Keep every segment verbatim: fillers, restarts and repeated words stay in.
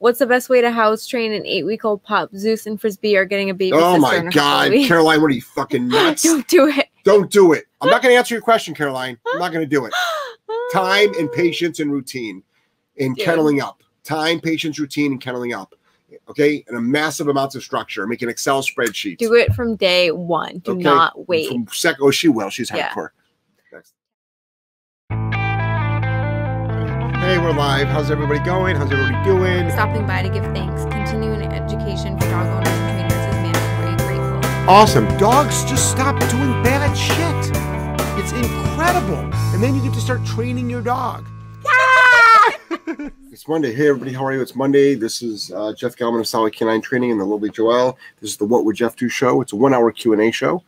What's the best way to house train an eight-week-old pup? Zeus and Frisbee are getting a baby. Oh, my God. Caroline, what are you, fucking nuts? Don't do it. Don't do it. I'm not going to answer your question, Caroline. I'm not going to do it. Time and patience and routine and Dude. kenneling up. Time, patience, routine, and kenneling up. Okay? And a massive amounts of structure. Make an Excel spreadsheet. Do it from day one. Do okay? not wait. From sec oh, she will. She's yeah. hardcore. Next. Hey, we're live. How's everybody going? How's everybody doing? Stopping by to give thanks. Continuing education for dog owners and trainers is mandatory. Grateful. Awesome. Dogs just stop doing bad shit. It's incredible. And then you get to start training your dog. It's Monday. Hey, everybody. How are you? It's Monday. This is uh, Jeff Gellman of Solid K nine Training and the lovely Joelle. This is the What Would Jeff Do show. It's a one-hour Q and A show.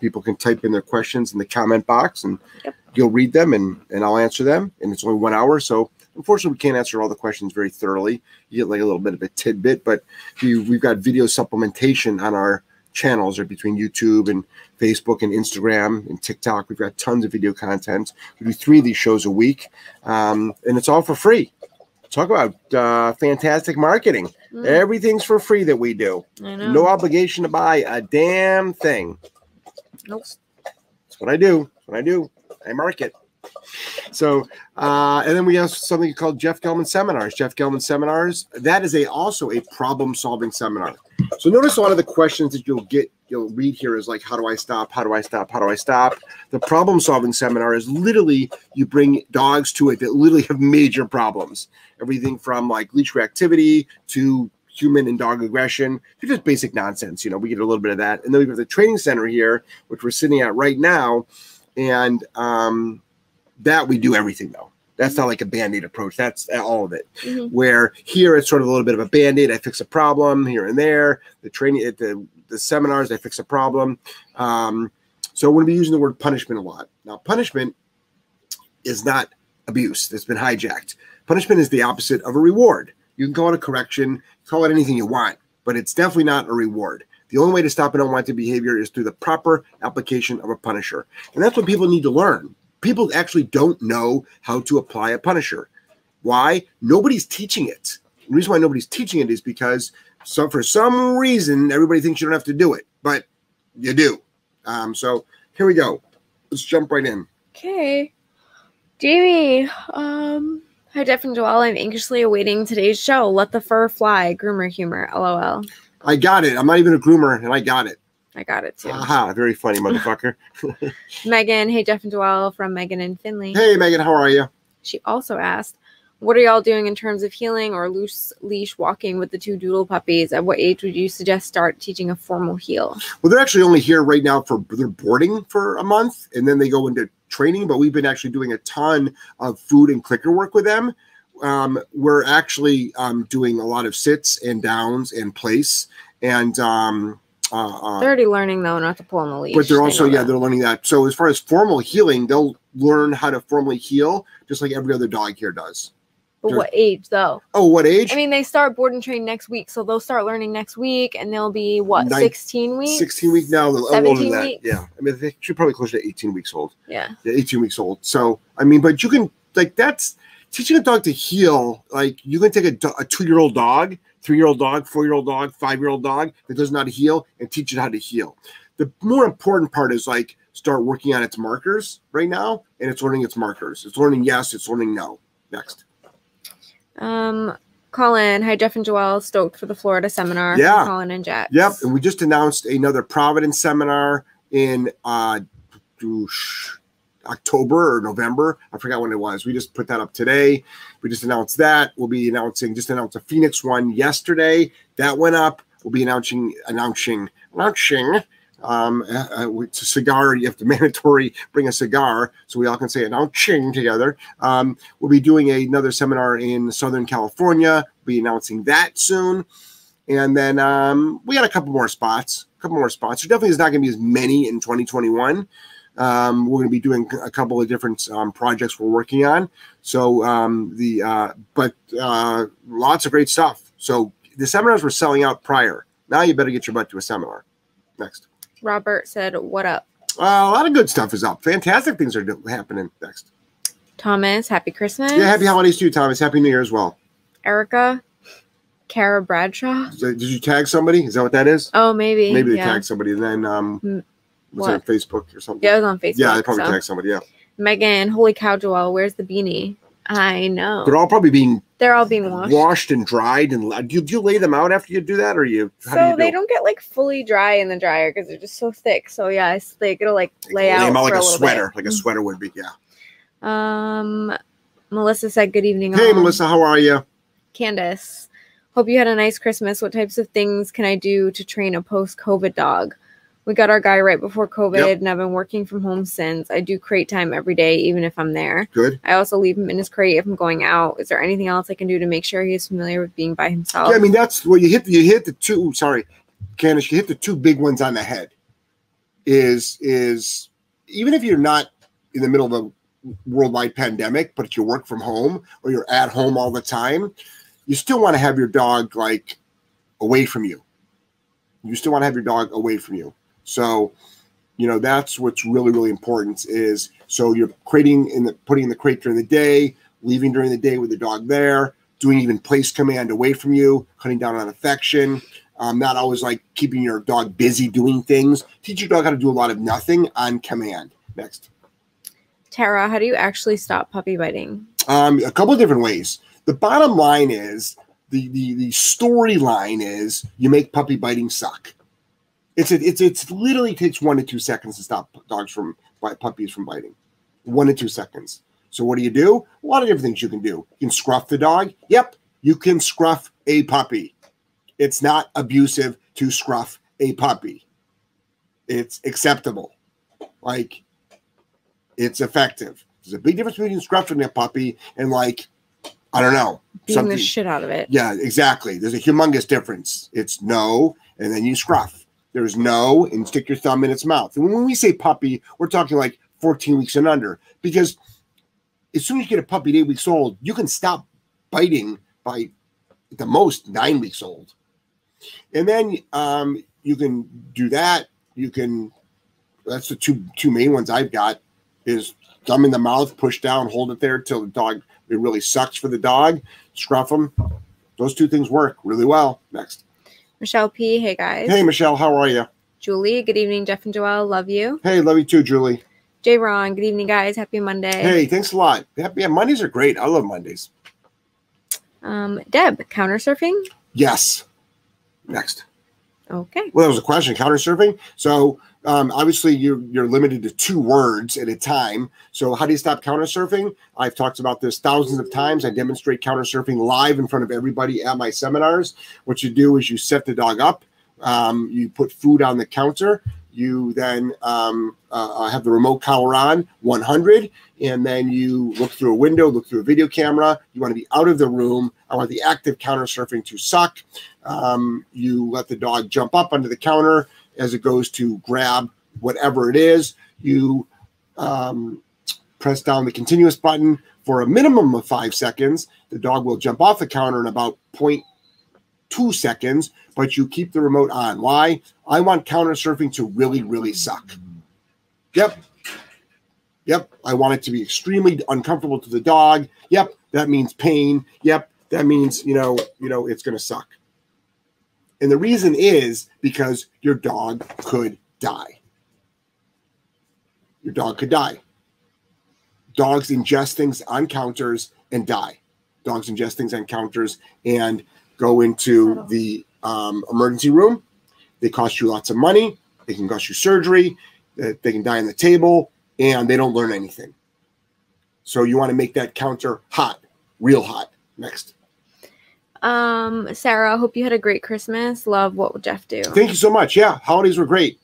People can type in their questions in the comment box, and yep. you'll read them, and, and I'll answer them. And it's only one hour, so unfortunately, we can't answer all the questions very thoroughly. You get like a little bit of a tidbit, but we, we've got video supplementation on our channels, or between YouTube and Facebook and Instagram and TikTok. We've got tons of video content. We do three of these shows a week, um, and it's all for free. Talk about uh, fantastic marketing. Mm. Everything's for free that we do. I know. No obligation to buy a damn thing. Nope. That's what I do. That's what I do. I market. So, uh, and then we have something called Jeff Gellman Seminars. Jeff Gellman Seminars. That is a also a problem-solving seminar. So notice a lot of the questions that you'll get, you'll read here is like, how do I stop? How do I stop? How do I stop? The problem-solving seminar is literally you bring dogs to it that literally have major problems. Everything from like leash reactivity to human and dog aggression, to just basic nonsense. You know, we get a little bit of that. And then we have the training center here, which we're sitting at right now. And um, that we do everything though. That's not like a Band-Aid approach. That's all of it. Mm-hmm. Where here it's sort of a little bit of a Band-Aid. I fix a problem here and there. The training at the, the seminars, I fix a problem. Um, so we're going to be using the word punishment a lot. Now, punishment is not abuse. That's been hijacked. Punishment is the opposite of a reward. You can call it a correction, call it anything you want, but it's definitely not a reward. The only way to stop an unwanted behavior is through the proper application of a punisher. And that's what people need to learn. People actually don't know how to apply a punisher. Why? Nobody's teaching it. The reason why nobody's teaching it is because some, for some reason, everybody thinks you don't have to do it, but you do. Um, so here we go. Let's jump right in. Okay. Jamie, um, hi, Jeff and Joelle. I'm anxiously awaiting today's show. Let the fur fly. Groomer humor. LOL. I got it. I'm not even a groomer, and I got it. I got it too. Aha, very funny, motherfucker. Megan, hey, Jeff and Joelle from Megan and Finley. Hey, Megan, how are you? She also asked, what are y'all doing in terms of healing or loose leash walking with the two doodle puppies? At what age would you suggest start teaching a formal heel? Well, they're actually only here right now for they're boarding for a month, and then they go into training, but we've been actually doing a ton of food and clicker work with them. Um, we're actually um, doing a lot of sits and downs and place, and um, – Uh, uh, they're already learning though not to pull on the leash. But they're also they yeah that. they're learning that. So as far as formal healing, they'll learn how to formally heal just like every other dog here does. But they're, what age though? Oh, what age? I mean, they start board and train next week, so they'll start learning next week, and they'll be what Nine, sixteen weeks. Sixteen weeks now. Seventeen that. weeks. Yeah, I mean, they should probably close to eighteen weeks old. Yeah, yeah, eighteen weeks old. So I mean, but you can like that's teaching a dog to heal. Like you can take a, a two-year-old dog, three-year-old dog, four-year-old dog, five-year-old dog that does not heal, and teach it how to heal. The more important part is like start working on its markers right now, and it's learning its markers. It's learning yes, it's learning no. Next. Um, Colin, hi, Jeff and Joelle, stoked for the Florida seminar. Yeah. Colin and Jets. Yep, and we just announced another Providence seminar in uh, October or November. I forgot when it was. We just put that up today. We just announced that. We'll be announcing, just announced a Phoenix one yesterday. That went up. We'll be announcing, announcing, announcing. Um, uh, it's a cigar. You have to mandatory bring a cigar so we all can say announcing together. Um, we'll be doing a, another seminar in Southern California. We'll be announcing that soon. And then um, we got a couple more spots, a couple more spots. There definitely is not going to be as many in twenty twenty-one. Um, we're going to be doing a couple of different um, projects we're working on. So um, the uh, but uh, lots of great stuff. So the seminars were selling out prior. Now you better get your butt to a seminar. Next. Robert said, "What up?" Uh, a lot of good stuff is up. Fantastic things are happening. Next. Thomas, happy Christmas. Yeah, happy holidays to you, Thomas. Happy New Year as well. Erica, Kara Bradshaw. Did you tag somebody? Is that what that is? Oh, maybe. Maybe they yeah. tagged somebody. And then um, was what? it on Facebook or something? Yeah, it was on Facebook. Yeah, they probably so. tagged somebody, yeah. Megan, holy cow, Joelle, where's the beanie? I know. They're all probably being They're all being washed. Washed and dried. And do you, do you lay them out after you do that? Or you? How so do you do they it? Don't get like fully dry in the dryer because they're just so thick. So yeah, it's, they it'll like lay out. Lay them out like a, a sweater, bit. like a sweater would be. Yeah. Um, Melissa said, "Good evening." Hey, all. Melissa, how are you? Candace, hope you had a nice Christmas. What types of things can I do to train a post-COVID dog? We got our guy right before COVID, yep. and I've been working from home since. I do crate time every day, even if I'm there. Good. I also leave him in his crate if I'm going out. Is there anything else I can do to make sure he's familiar with being by himself? Yeah, I mean, that's well, you hit. You hit the two. Sorry, Candace, you hit the two big ones on the head. Is is even if you're not in the middle of a worldwide pandemic, but if you work from home or you're at home all the time, you still want to have your dog like away from you. You still want to have your dog away from you. So, you know, that's what's really, really important is, so you're crating in the, putting in the crate during the day, leaving during the day with the dog there, doing even place command away from you, cutting down on affection, um, not always like keeping your dog busy doing things. Teach your dog how to do a lot of nothing on command. Next. Tara, how do you actually stop puppy biting? Um, a couple of different ways. The bottom line is, the, the, the storyline is you make puppy biting suck. It's a, it's it's literally takes one to two seconds to stop dogs from puppies from biting, one to two seconds. So what do you do? A lot of different things you can do. You can scruff the dog. Yep, you can scruff a puppy. It's not abusive to scruff a puppy. It's acceptable. Like, it's effective. There's a big difference between scruffing a puppy and like, I don't know, beating the shit out of it. Yeah, exactly. There's a humongous difference. It's no, and then you scruff. There's no, and stick your thumb in its mouth. And when we say puppy, we're talking like fourteen weeks and under. Because as soon as you get a puppy at eight weeks old, you can stop biting by at the most nine weeks old. And then um, you can do that. You can, that's the two two main ones I've got, is thumb in the mouth, push down, hold it there till the dog, it really sucks for the dog, scruff them. Those two things work really well. Next. Michelle P. Hey, guys. Hey, Michelle. How are you? Julie. Good evening, Jeff and Joelle. Love you. Hey, love you too, Julie. Jay Ron. Good evening, guys. Happy Monday. Hey, thanks a lot. Yeah, Mondays are great. I love Mondays. Um, Deb, counter surfing? Yes. Next. Okay. Well, that was a question, counter surfing. So, um, obviously, you're, you're limited to two words at a time. So, how do you stop counter surfing? I've talked about this thousands of times. I demonstrate counter surfing live in front of everybody at my seminars. What you do is you set the dog up. Um, you put food on the counter. You then um, uh, have the remote collar on, one hundred, and then you look through a window, look through a video camera. You want to be out of the room. I want the active counter surfing to suck. Um, you let the dog jump up under the counter as it goes to grab whatever it is. You um, press down the continuous button for a minimum of five seconds. The dog will jump off the counter in about point two seconds, but you keep the remote on. Why? I want counter surfing to really, really suck. Yep. Yep. I want it to be extremely uncomfortable to the dog. Yep. That means pain. Yep. That means, you know, you know, it's going to suck. And the reason is because your dog could die. Your dog could die. Dogs ingest things on counters and die. Dogs ingest things on counters and go into the um, emergency room. They cost you lots of money. They can cost you surgery. They can die on the table, and they don't learn anything. So you want to make that counter hot, real hot. Next. Um, Sarah, hope you had a great Christmas. Love What Would Jeff Do? Thank you so much. Yeah, holidays were great.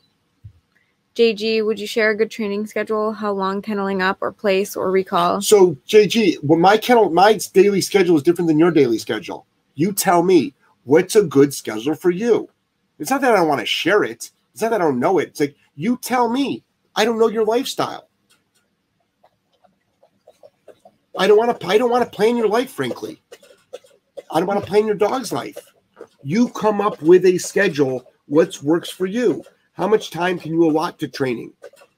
J G, would you share a good training schedule? How long kenneling up or place or recall? So, J G, well, my kennel, my daily schedule is different than your daily schedule. You tell me, what's a good schedule for you? It's not that I don't want to share it. It's not that I don't know it. It's like, you tell me. I don't know your lifestyle. I don't want to, I don't want to plan your life, frankly. I don't want to plan your dog's life. You come up with a schedule. What works for you? How much time can you allot to training?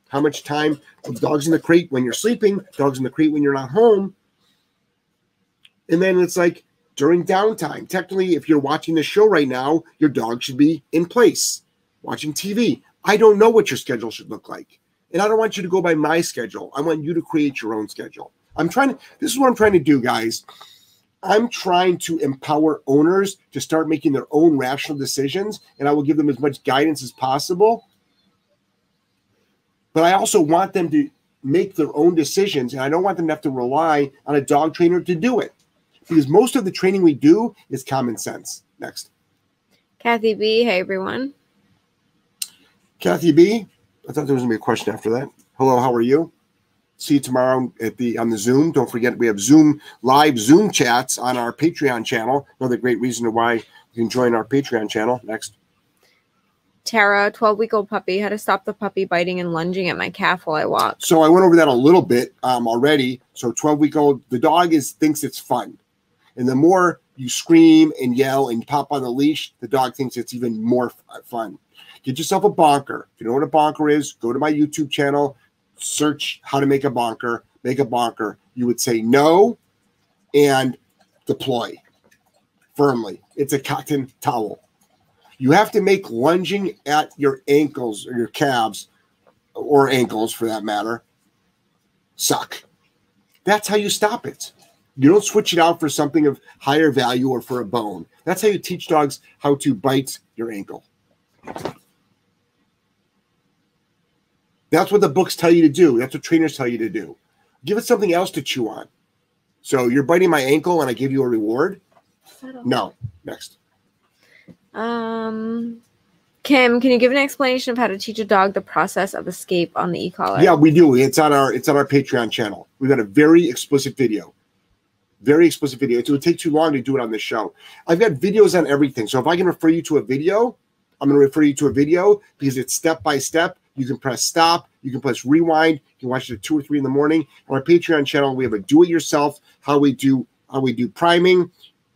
How much time? Dogs in the crate when you're sleeping. Dogs in the crate when you're not home. And then it's like, during downtime. Technically, if you're watching the show right now, your dog should be in place watching T V. I don't know what your schedule should look like. And I don't want you to go by my schedule. I want you to create your own schedule. I'm trying to, this is what I'm trying to do, guys. I'm trying to empower owners to start making their own rational decisions, and I will give them as much guidance as possible. But I also want them to make their own decisions, and I don't want them to have to rely on a dog trainer to do it, because most of the training we do is common sense. Next. Kathy B. Hey, everyone. Kathy B. I thought there was going to be a question after that. Hello, how are you? See you tomorrow at the on the Zoom. Don't forget, we have Zoom live Zoom chats on our Patreon channel. Another great reason why you can join our Patreon channel. Next. Tara, twelve-week-old puppy, how to stop the puppy biting and lunging at my calf while I walk. So I went over that a little bit um, already. So twelve-week-old, the dog is thinks it's fun. And the more you scream and yell and pop on the leash, the dog thinks it's even more fun. Get yourself a bonker. If you know what a bonker is, go to my YouTube channel, search how to make a bonker, make a bonker. You would say no and deploy firmly. It's a cotton towel. You have to make lunging at your ankles or your calves, or ankles for that matter, suck. That's how you stop it. You don't switch it out for something of higher value or for a bone. That's how you teach dogs how to bite your ankle. That's what the books tell you to do. That's what trainers tell you to do. Give it something else to chew on. So you're biting my ankle and I give you a reward? No. Next. Um, Kim, can you give an explanation of how to teach a dog the process of escape on the e-collar? Yeah, we do. It's on our it's on our Patreon channel. We've got a very explicit video. Very explicit video. It would take too long to do it on this show. I've got videos on everything. So if I can refer you to a video, I'm going to refer you to a video because it's step by step. You can press stop. You can press rewind. You can watch it at two or three in the morning. On our Patreon channel, we have a do-it-yourself, how we do how we do priming,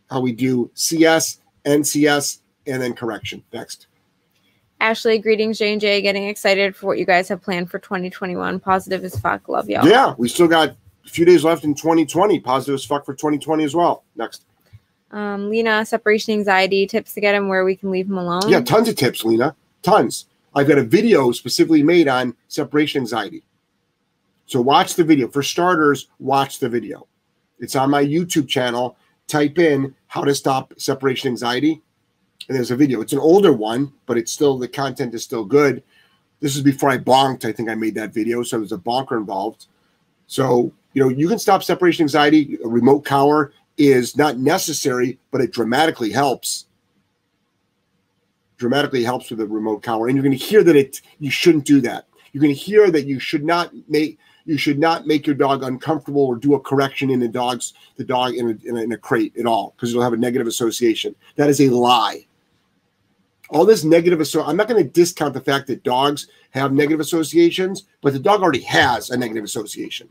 how we do C S, N C S, and then correction. Next. Ashley, greetings, J and J. Getting excited for what you guys have planned for twenty twenty-one. Positive as fuck. Love y'all. Yeah, we still got a few days left in twenty twenty. Positive as fuck for twenty twenty as well. Next. Um, Lena, separation anxiety, tips to get him where we can leave him alone. Yeah, tons of tips, Lena. Tons. I've got a video specifically made on separation anxiety. So watch the video. For starters, watch the video. It's on my YouTube channel. Type in how to stop separation anxiety. And there's a video. It's an older one, but it's still, the content is still good. This is before I bonked. I think I made that video. So there's a bonker involved. So, you know, you can stop separation anxiety. A remote collar is not necessary, but it dramatically helps. Dramatically helps with a remote collar. And you're going to hear that it, you shouldn't do that. You're going to hear that you should not make, you should not make your dog uncomfortable or do a correction in the dog's, the dog in a, in a, in a crate at all, because it'll have a negative association. That is a lie. All this negative, so I'm not going to discount the fact that dogs have negative associations, but the dog already has a negative association.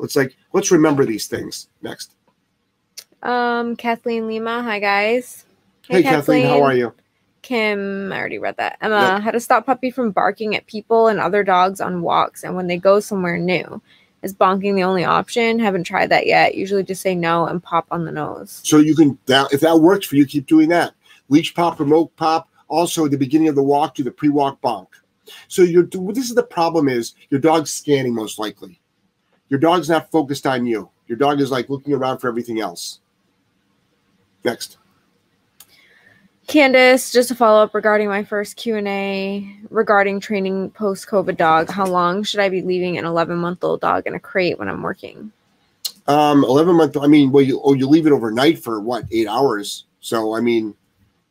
It's like, let's remember these things. Next. Um, Kathleen Lima. Hi, guys. Hey, hey Kathleen. Kathleen, how are you? Kim, I already read that. Emma, yep. How to stop puppy from barking at people and other dogs on walks and when they go somewhere new. Is bonking the only option? Haven't tried that yet. Usually just say no and pop on the nose. So you can, that, if that works for you, keep doing that. Leash pop, remote pop. Also, at the beginning of the walk, do the pre-walk bonk. So you're, this is the problem is your dog's scanning most likely. Your dog's not focused on you. Your dog is like looking around for everything else. Next. Candace, just a follow-up regarding my first Q and A regarding training post-COVID dog. How long should I be leaving an eleven-month-old dog in a crate when I'm working? Um, eleven-month, I mean, well, you, oh, you leave it overnight for, what, eight hours? So, I mean,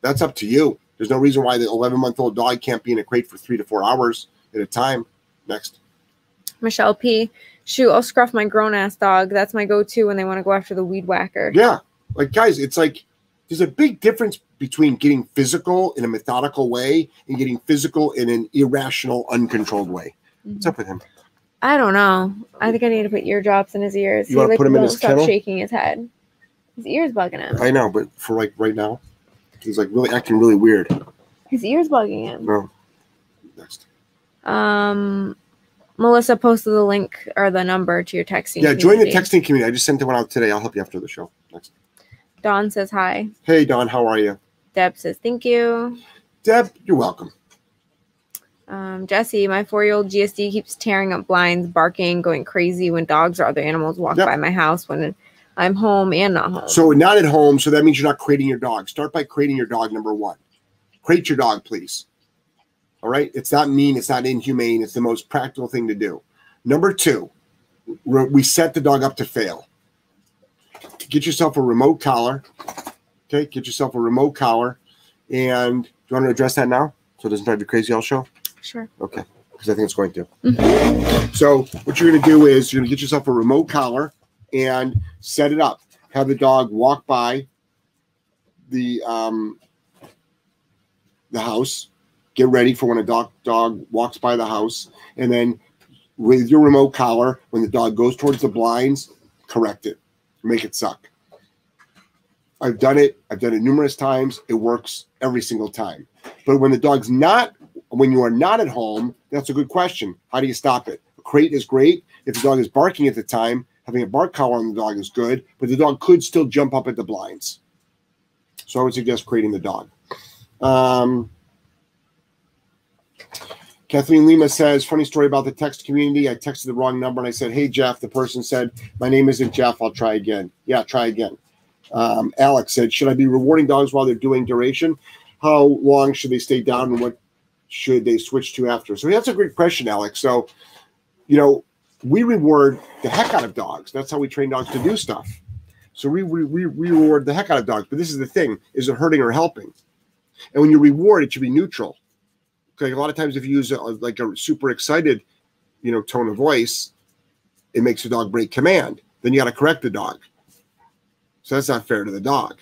that's up to you. There's no reason why the eleven-month-old dog can't be in a crate for three to four hours at a time. Next. Michelle P. Shoot, I'll scruff my grown-ass dog. That's my go-to when they want to go after the weed whacker. Yeah. Like, guys, it's like there's a big difference between getting physical in a methodical way and getting physical in an irrational, uncontrolled way. Mm-hmm. What's up with him? I don't know. I think I need to put ear drops in his ears. You want to like, put him in his kennel? Stop shaking his head. His ear's bugging him. I know, but for like right now, he's like really acting really weird. His ear's bugging him. No. Next. Um, Melissa posted the link or the number to your texting. Yeah, community. Join the texting community. I just sent that one out today. I'll help you after the show. Next. Don says hi. Hey, Don, how are you? Deb says thank you. Deb, you're welcome. Um, Jesse, my four-year-old G S D keeps tearing up blinds, barking, going crazy when dogs or other animals walk yep. by my house when I'm home and not home. So not at home, so that means you're not crating your dog. Start by crating your dog, number one. Crate your dog, please. All right? It's not mean. It's not inhumane. It's the most practical thing to do. Number two, we set the dog up to fail. Get yourself a remote collar. Okay? Get yourself a remote collar. And do you want to address that now so it doesn't drive you crazy all show? Sure. Okay, because I think it's going to. Mm-hmm. So what you're going to do is you're going to get yourself a remote collar and set it up. Have the dog walk by the um, the house. Get ready for when a dog dog walks by the house. And then with your remote collar, when the dog goes towards the blinds, correct it. Make it suck. I've done it. I've done it numerous times. It works every single time. But when the dog's not When you are not at home, that's a good question. How do you stop it? A crate is great. If the dog is barking at the time, having a bark collar on the dog is good, but the dog could still jump up at the blinds. So I would suggest crating the dog. Um, Kathleen Lima says, funny story about the text community. I texted the wrong number and I said, hey, Jeff. The person said, my name isn't Jeff. I'll try again. Yeah, try again. Um, Alex said, should I be rewarding dogs while they're doing duration? How long should they stay down and what should they switch to after? So that's a great question, Alex. So, you know, we reward the heck out of dogs. That's how we train dogs to do stuff. So we, we, we reward the heck out of dogs. But this is the thing. Is it hurting or helping? And when you reward, it should be neutral. Like a lot of times if you use a, like a super excited, you know, tone of voice, it makes the dog break command. Then you got to correct the dog. So that's not fair to the dog.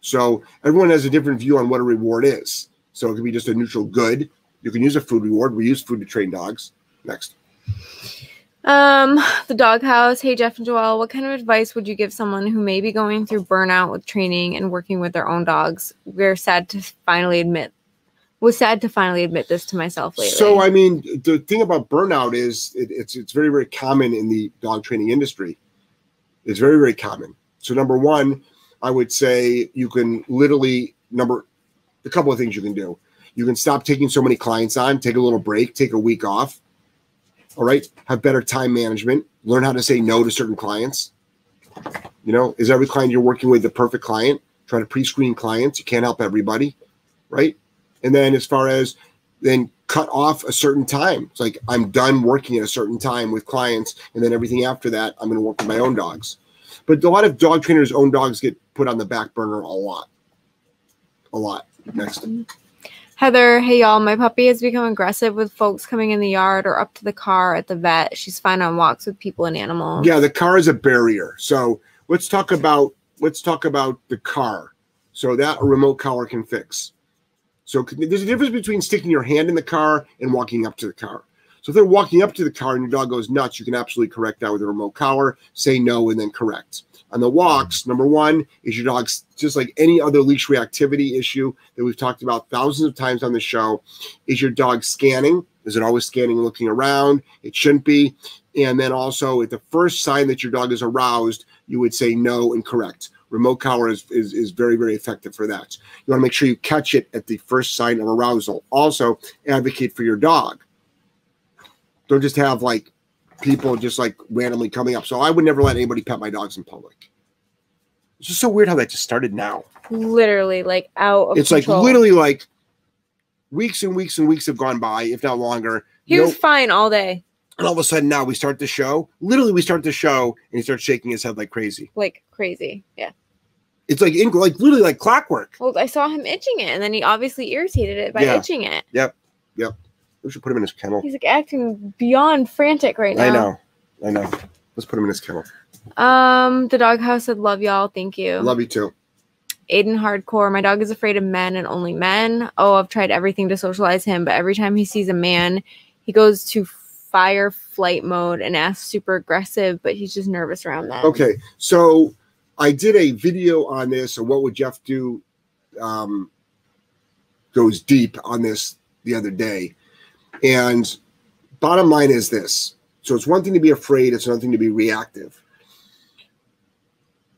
So everyone has a different view on what a reward is. So it could be just a neutral good. You can use a food reward. We use food to train dogs. Next. Um, the Doghouse. Hey, Jeff and Joelle, what kind of advice would you give someone who may be going through burnout with training and working with their own dogs? We're sad to finally admit. Was sad to finally admit this to myself lately. So, I mean, the thing about burnout is it, it's it's very, very common in the dog training industry. It's very, very common. So, number one, I would say you can literally number a couple of things you can do. You can stop taking so many clients on, take a little break, take a week off, all right? Have better time management, learn how to say no to certain clients. You know, is every client you're working with the perfect client? Try to pre-screen clients. You can't help everybody, right? And then as far as then cut off a certain time. It's like I'm done working at a certain time with clients, and then everything after that, I'm going to work with my own dogs. But a lot of dog trainers' own dogs get put on the back burner a lot, a lot. Next. Heather, hey y'all, my puppy has become aggressive with folks coming in the yard or up to the car at the vet. She's fine on walks with people and animals. Yeah, the car is a barrier. So let's talk about let's talk about the car. So that a remote collar can fix. So there's a difference between sticking your hand in the car and walking up to the car. So if they're walking up to the car and your dog goes nuts, you can absolutely correct that with a remote collar, say no, and then correct. On the walks, number one is your dog's, just like any other leash reactivity issue that we've talked about thousands of times on the show, is your dog scanning? Is it always scanning and looking around? It shouldn't be. And then also at the first sign that your dog is aroused, you would say no and correct. Remote collar is, is, is very, very effective for that. You want to make sure you catch it at the first sign of arousal. Also, advocate for your dog. Don't just have like people just like randomly coming up. So I would never let anybody pet my dogs in public. It's just so weird how that just started now. Literally like out of It's control. Like literally like weeks and weeks and weeks have gone by, if not longer. He no, was fine all day. And all of a sudden now we start the show. Literally we start the show and he starts shaking his head like crazy. Like crazy. Yeah. It's like, in, like literally like clockwork. Well, I saw him itching it and then he obviously irritated it by yeah. itching it. Yep. Yep. We should put him in his kennel. He's like acting beyond frantic right now. I know. I know. Let's put him in his kennel. Um, the Doghouse said, love y'all. Thank you. Love you too. Aiden Hardcore. My dog is afraid of men and only men. Oh, I've tried everything to socialize him, but every time he sees a man, he goes to fire flight mode and acts super aggressive, but he's just nervous around that. Okay. So I did a video on this, or what would Jeff do um, goes deep on this the other day. And bottom line is this. So it's one thing to be afraid. It's another thing to be reactive.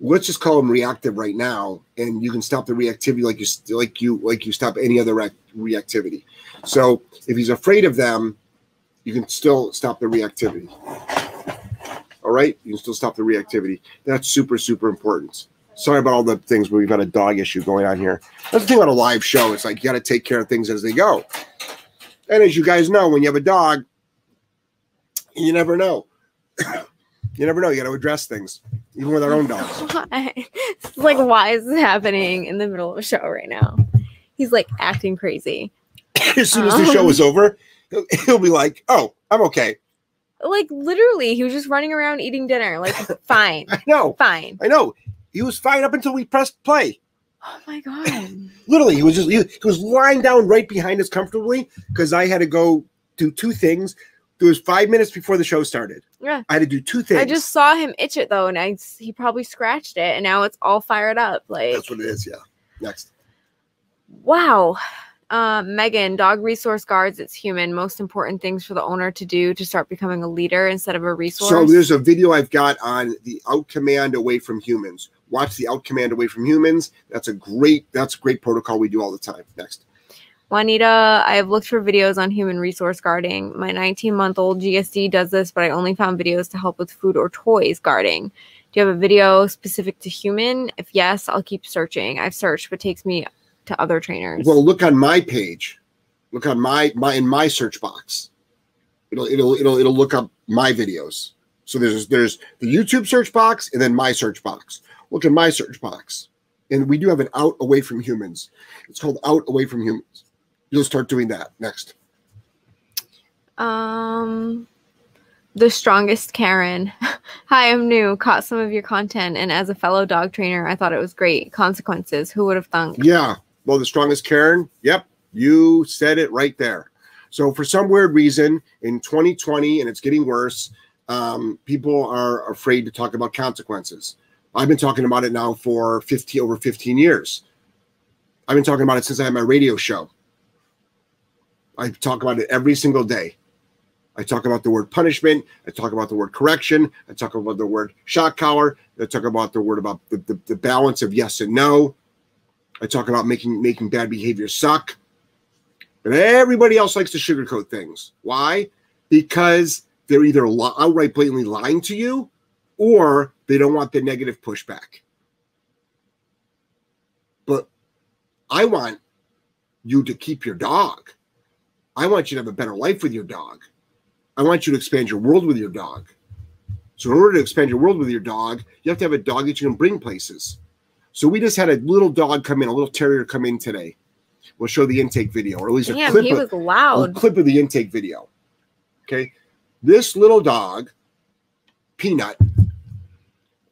let's just call them reactive right now, and you can stop the reactivity like you like you like you stop any other reactivity. So if he's afraid of them, you can still stop the reactivity. All right, you can still stop the reactivity. That's super super important. Sorry about all the things, but we've got a dog issue going on here. That's the thing about a live show. It's like you got to take care of things as they go. And as you guys know, when you have a dog, you never know. You never know. You got to address things, even with our own dogs. Why? It's like, why is this happening in the middle of a show right now? He's like acting crazy. As soon as um, the show is over, he'll, he'll be like, "Oh, I'm okay." Like literally, he was just running around eating dinner. Like, fine. I know. Fine. I know. He was fine up until we pressed play. Oh my god! Literally, he was just he, he was lying down right behind us comfortably because I had to go do two things. It was five minutes before the show started. Yeah, I had to do two things. I just saw him itch it though, and I he probably scratched it, and now it's all fired up. Like that's what it is. Yeah. Next. Wow, uh, Megan. Dog resource guards. It's human. Most important things for the owner to do to start becoming a leader instead of a resource. So there's a video I've got on the out command away from humans. Watch the out command away from humans. That's a great. That's a great protocol we do all the time. Next. Juanita, I have looked for videos on human resource guarding. My nineteen-month-old G S D does this, but I only found videos to help with food or toys guarding. Do you have a video specific to human? If yes, I'll keep searching. I've searched, but it takes me to other trainers. Well, look on my page. Look on my my in my search box. It'll it'll it'll it'll look up my videos. So there's there's the YouTube search box and then my search box. Look at my search box, and we do have an out away from humans. It's called out away from humans. You'll start doing that. Next. Um, the strongest Karen. Hi, I'm new. Caught some of your content. And as a fellow dog trainer, I thought it was great. Consequences. Who would have thunk? Yeah. Well, the strongest Karen. Yep. You said it right there. So for some weird reason in twenty twenty, and it's getting worse, um, people are afraid to talk about consequences. I've been talking about it now for fifteen, over fifteen years. I've been talking about it since I had my radio show. I talk about it every single day. I talk about the word punishment. I talk about the word correction. I talk about the word shock collar. I talk about the word about the, the, the balance of yes and no. I talk about making making bad behavior suck. And everybody else likes to sugarcoat things. Why? Because they're either outright blatantly lying to you or they don't want the negative pushback. But I want you to keep your dog. I want you to have a better life with your dog. I want you to expand your world with your dog. So in order to expand your world with your dog, you have to have a dog that you can bring places. So we just had a little dog come in, a little terrier come in today. We'll show the intake video, or at least Damn, a, clip he was of, loud. a clip of the intake video. Okay. This little dog, Peanut,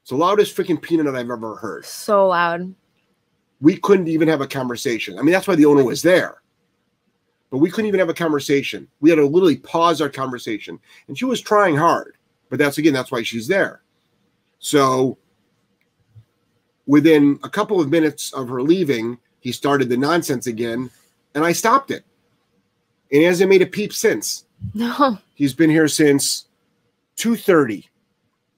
it's the loudest freaking Peanut I've ever heard. So loud. We couldn't even have a conversation. I mean, that's why the owner was there. But we couldn't even have a conversation. We had to literally pause our conversation. And she was trying hard. But that's, again, that's why she's there. So within a couple of minutes of her leaving, he started the nonsense again. And I stopped it. And he hasn't made a peep since. No. He's been here since two thirty.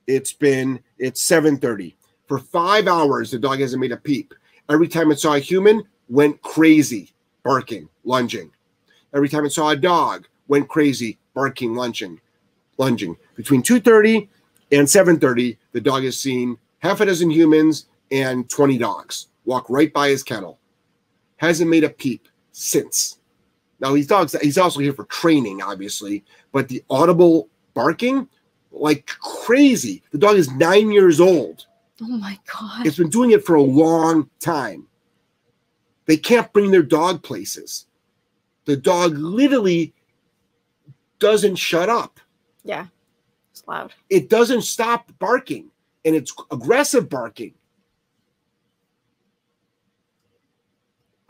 It's been, it's seven thirty. For five hours, the dog hasn't made a peep. Every time it saw a human, went crazy, barking, lunging. Every time it saw a dog, went crazy, barking, lunging, lunging. Between two thirty and seven thirty, the dog has seen half a dozen humans and twenty dogs walk right by his kennel. Hasn't made a peep since. Now, these dogs, he's also here for training, obviously, but the audible barking, like crazy. The dog is nine years old. Oh, my God. It's been doing it for a long time. They can't bring their dog places. The dog literally doesn't shut up. Yeah, it's loud. It doesn't stop barking, and it's aggressive barking.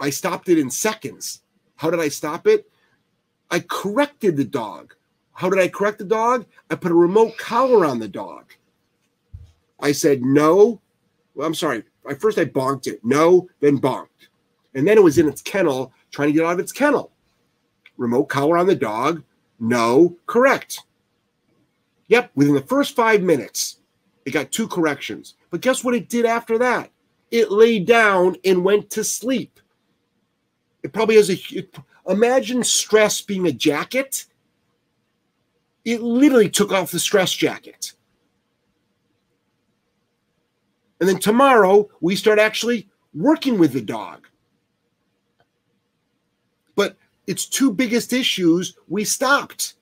I stopped it in seconds. How did I stop it? I corrected the dog. How did I correct the dog? I put a remote collar on the dog. I said, no. Well, I'm sorry. At first I bonked it. No, then bonked. And then it was in its kennel, trying to get out of its kennel. Remote collar on the dog. No, correct. Yep, within the first five minutes, It got two corrections. But guess what it did after that? It lay down and went to sleep. It probably has a, it, imagine stress being a jacket. It literally took off the stress jacket. And then tomorrow we start actually working with the dog. But its two biggest issues, we stopped.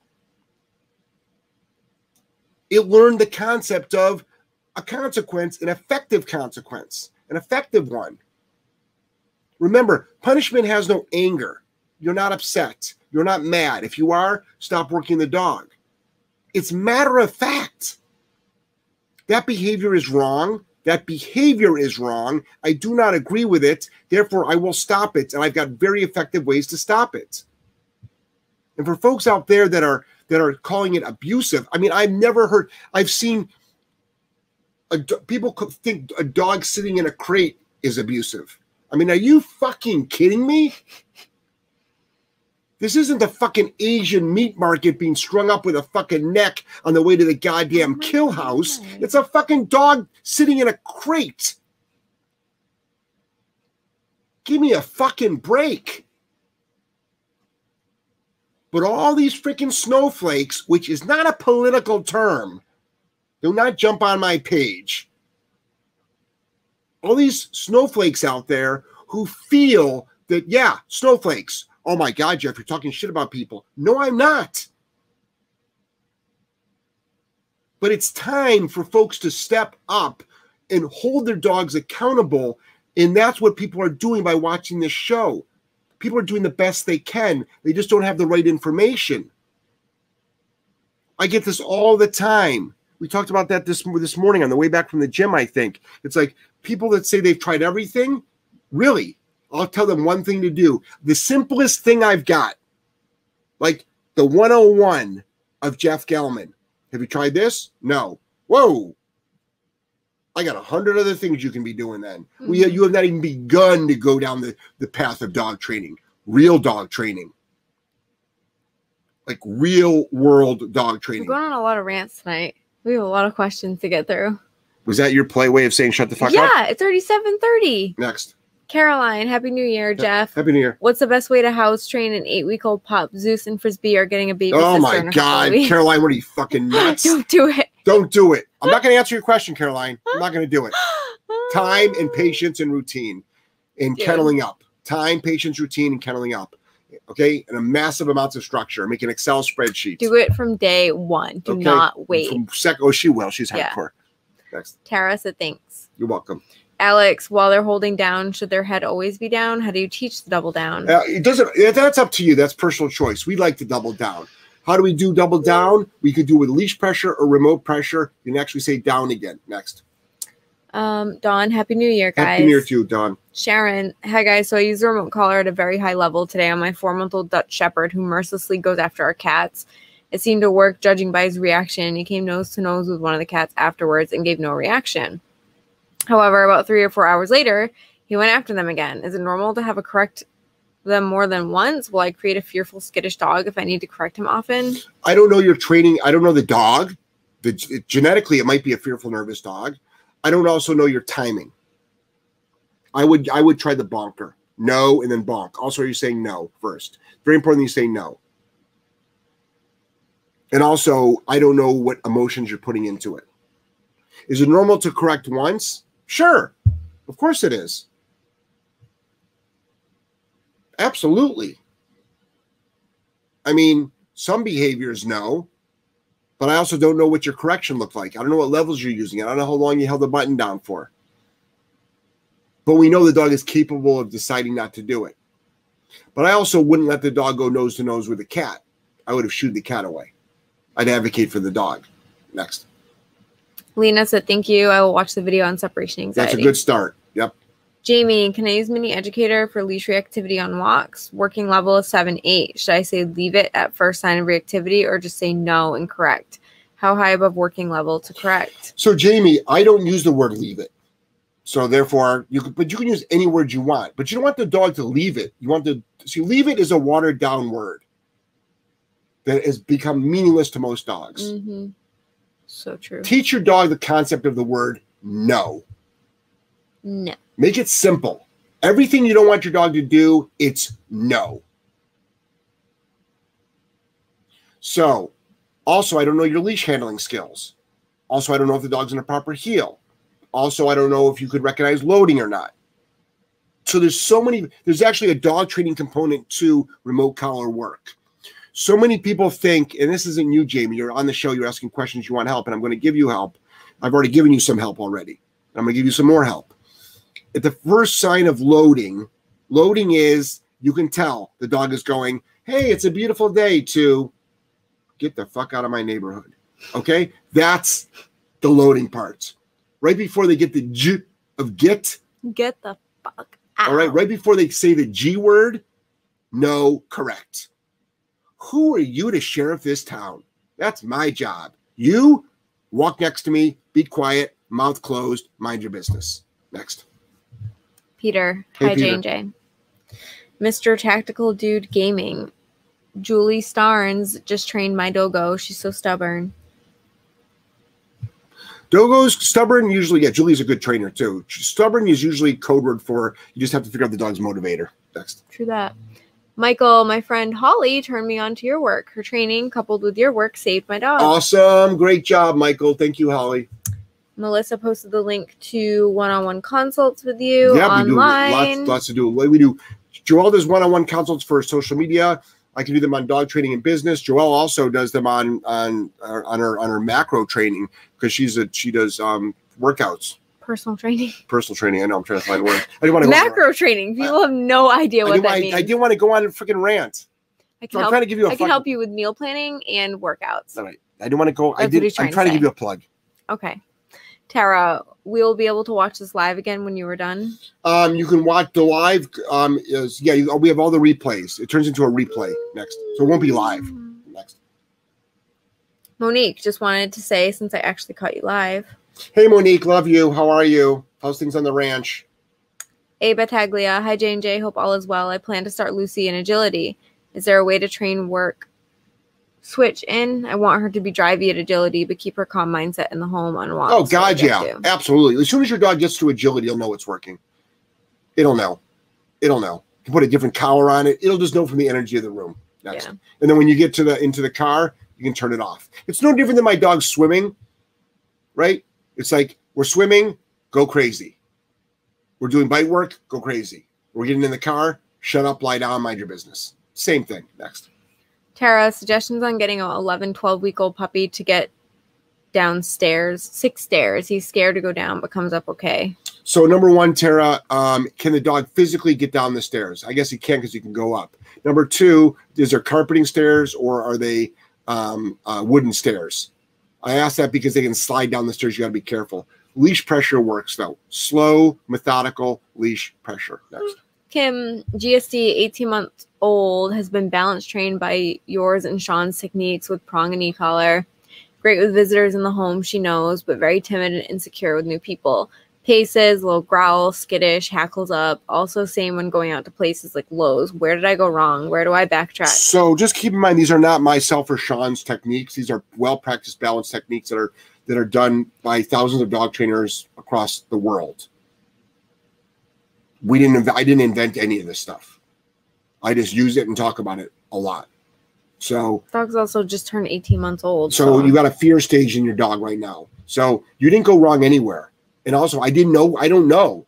It learned the concept of a consequence, an effective consequence, an effective one. Remember, punishment has no anger. You're not upset. You're not mad. If you are, stop working the dog. It's matter of fact. That behavior is wrong. That behavior is wrong. I do not agree with it. Therefore, I will stop it. And I've got very effective ways to stop it. And for folks out there that are that are calling it abusive, I mean, I've never heard, I've seen a, people think a dog sitting in a crate is abusive. I mean, are you fucking kidding me? This isn't the fucking Asian meat market being strung up with a fucking neck on the way to the goddamn oh kill house. God. It's a fucking dog sitting in a crate. Give me a fucking break. But all these freaking snowflakes, which is not a political term, do not jump on my page. All these snowflakes out there who feel that, yeah, snowflakes. Oh, my God, Jeff, you're talking shit about people. No, I'm not. But it's time for folks to step up and hold their dogs accountable. And that's what people are doing by watching this show. People are doing the best they can. They just don't have the right information. I get this all the time. We talked about that this, this morning on the way back from the gym, I think. It's like people that say they've tried everything, really, I'll tell them one thing to do. The simplest thing I've got, like the one oh one of Jeff Gellman. Have you tried this? No. Whoa. I got a hundred other things you can be doing then. Mm-hmm. We, you have not even begun to go down the, the path of dog training, real dog training, like real world dog training. We're going on a lot of rants tonight. We have a lot of questions to get through. Was that your play way of saying shut the fuck yeah, up? Yeah, it's already seven thirty. Next. Caroline, Happy New Year, Jeff. Happy New Year. What's the best way to house train an eight-week-old pup? Zeus and Frisbee are getting a baby. Oh, my God. Caroline, what are you fucking nuts? Don't do it. Don't do it. I'm not going to answer your question, Caroline. I'm not going to do it. Time and patience and routine and Dude. kenneling up. Time, patience, routine, and kenneling up. Okay? And a massive amounts of structure. Make an Excel spreadsheet. Do it from day one. Do okay? not wait. From sec oh, she will. She's yeah. hardcore. Next. Tara said thanks. You're welcome. Alex, while they're holding down, should their head always be down? How do you teach the double down? Uh, it doesn't. That's up to you. That's personal choice. We like to double down. How do we do double down? We could do with leash pressure or remote pressure. You can actually say down again. Next. Um, Dawn, Happy New Year, guys. Happy New Year to you, Dawn. Sharon, hi, guys. So I use the remote collar at a very high level today on my four-month-old Dutch Shepherd who mercilessly goes after our cats. It seemed to work, judging by his reaction. He came nose-to-nose with one of the cats afterwards and gave no reaction. However, about three or four hours later, he went after them again. Is it normal to have a correct them more than once? Will I create a fearful, skittish dog if I need to correct him often? I don't know your training. I don't know the dog. The, it, genetically, it might be a fearful, nervous dog. I don't also know your timing. I would I would try the bonker. No, and then bonk. Also, are you saying no first? Very important that you say no. And also, I don't know what emotions you're putting into it. Is it normal to correct once? Sure, of course it is. Absolutely. I mean, some behaviors, no, but I also don't know what your correction looked like. I don't know what levels you're using. I don't know how long you held the button down for. But we know the dog is capable of deciding not to do it. But I also wouldn't let the dog go nose to nose with a cat. I would have shooed the cat away. I'd advocate for the dog. Next. Lena said, thank you. I will watch the video on separation anxiety. That's a good start. Yep. Jamie, can I use Mini Educator for leash reactivity on walks? Working level is seven eight. Should I say leave it at first sign of reactivity or just say no and correct? How high above working level to correct? So, Jamie, I don't use the word leave it. So, therefore, you could, but you can use any word you want. But you don't want the dog to leave it. You want to see leave it is a watered-down word that has become meaningless to most dogs. Mm-hmm. So true. Teach your dog the concept of the word no. No. Make it simple. Everything you don't want your dog to do, it's no. So, also, I don't know your leash handling skills. Also, I don't know if the dog's in a proper heel. Also, I don't know if you could recognize loading or not. So there's so many, there's actually a dog training component to remote collar work. So many people think, and this isn't you, Jamie, you're on the show, you're asking questions, you want help, and I'm going to give you help. I've already given you some help already. I'm going to give you some more help. At the first sign of loading, loading is, you can tell the dog is going, hey, it's a beautiful day, to get the fuck out of my neighborhood. Okay? That's the loading part. Right before they get the G of get. Get the fuck out. All right. Right before they say the G word, no, correct. Who are you to sheriff this town? That's my job. You walk next to me, be quiet, mouth closed, mind your business. Next. Peter. Hey, hi, Peter. J J. Mister Tactical Dude Gaming. Julie Starnes just trained my dogo. She's so stubborn. Dogo's stubborn usually, yeah, Julie's a good trainer too. Stubborn is usually code word for you just have to figure out the dog's motivator. Next. True that. Michael, my friend Holly turned me on to your work. Her training coupled with your work saved my dog. Awesome. Great job, Michael. Thank you, Holly. Melissa posted the link to one-on-one consults with you yeah, online. We do lots, lots to do. We do. Joelle does one-on-one consults for social media. I can do them on dog training and business. Joelle also does them on on on her on her macro training because she's a she does um, workouts. Personal training. Personal training. I know I'm trying to find words. I didn't want to macro go training. People I, have no idea what that I, means. I didn't want to go on and freaking rant. I can so help, I'm trying to give you. A I can help you with meal planning and workouts. All right. I didn't want to go. That's I did. I'm trying, trying to, to give you a plug. Okay. Tara, we'll be able to watch this live again when you were done. Um, you can watch the live. Um, is, yeah, you, we have all the replays. It turns into a replay next, so it won't be live next. Monique, just wanted to say since I actually caught you live. Hey, Monique, love you. How are you? How's things on the ranch? Ava Taglia, hi J and J. Hope all is well. I plan to start Lucy in agility. Is there a way to train work? Switch in. I want her to be drivey at agility, but keep her calm mindset in the home on walks. Oh, God, yeah. To. Absolutely. As soon as your dog gets to agility, it'll know it's working. It'll know. It'll know. You can put a different collar on it. It'll just know from the energy of the room. Next. Yeah. And then when you get to the into the car, you can turn it off. It's no different than my dog swimming, right? It's like, we're swimming, go crazy. We're doing bite work, go crazy. We're getting in the car, shut up, lie down, mind your business. Same thing. Next. Tara, suggestions on getting an eleven, twelve-week-old puppy to get downstairs, six stairs. He's scared to go down, but comes up okay. So, number one, Tara, um, can the dog physically get down the stairs? I guess he can because he can go up. Number two, is there carpeting stairs or are they um, uh, wooden stairs? I ask that because they can slide down the stairs. You got to be careful. Leash pressure works, though. Slow, methodical leash pressure. Next. Kim, G S D, eighteen months old, has been balance trained by yours and Sean's techniques with prong and e-collar. Great with visitors in the home, she knows, but very timid and insecure with new people. Paces, little growl, skittish, hackles up. Also same when going out to places like Lowe's. Where did I go wrong? Where do I backtrack? So just keep in mind, these are not myself or Sean's techniques. These are well-practiced balance techniques that are, that are done by thousands of dog trainers across the world. We didn't. I didn't invent any of this stuff. I just use it and talk about it a lot. So dogs also just turned eighteen months old. So, so you got a fear stage in your dog right now. So you didn't go wrong anywhere. And also, I didn't know. I don't know,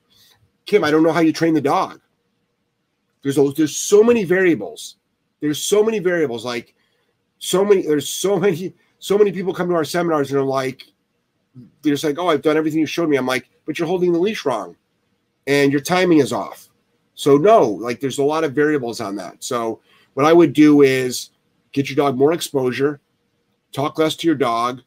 Kim. I don't know how you train the dog. There's there's so many variables. There's so many variables. Like so many. There's so many. So many people come to our seminars and they're like, they're just like, oh, I've done everything you showed me. I'm like, but you're holding the leash wrong. And your timing is off. So no, like there's a lot of variables on that. So what I would do is get your dog more exposure, talk less to your dog.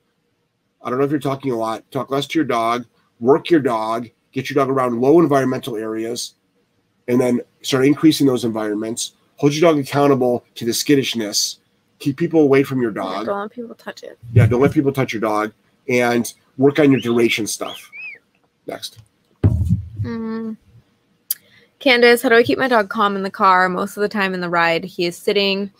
I don't know if you're talking a lot. Talk less to your dog, work your dog, get your dog around low environmental areas, and then start increasing those environments. Hold your dog accountable to the skittishness. Keep people away from your dog. Don't let people touch it. Yeah, don't let people touch your dog. And work on your duration stuff. Next. Mm-hmm. Candace, how do I keep my dog calm in the car? Most of the time in the ride, he is sitting.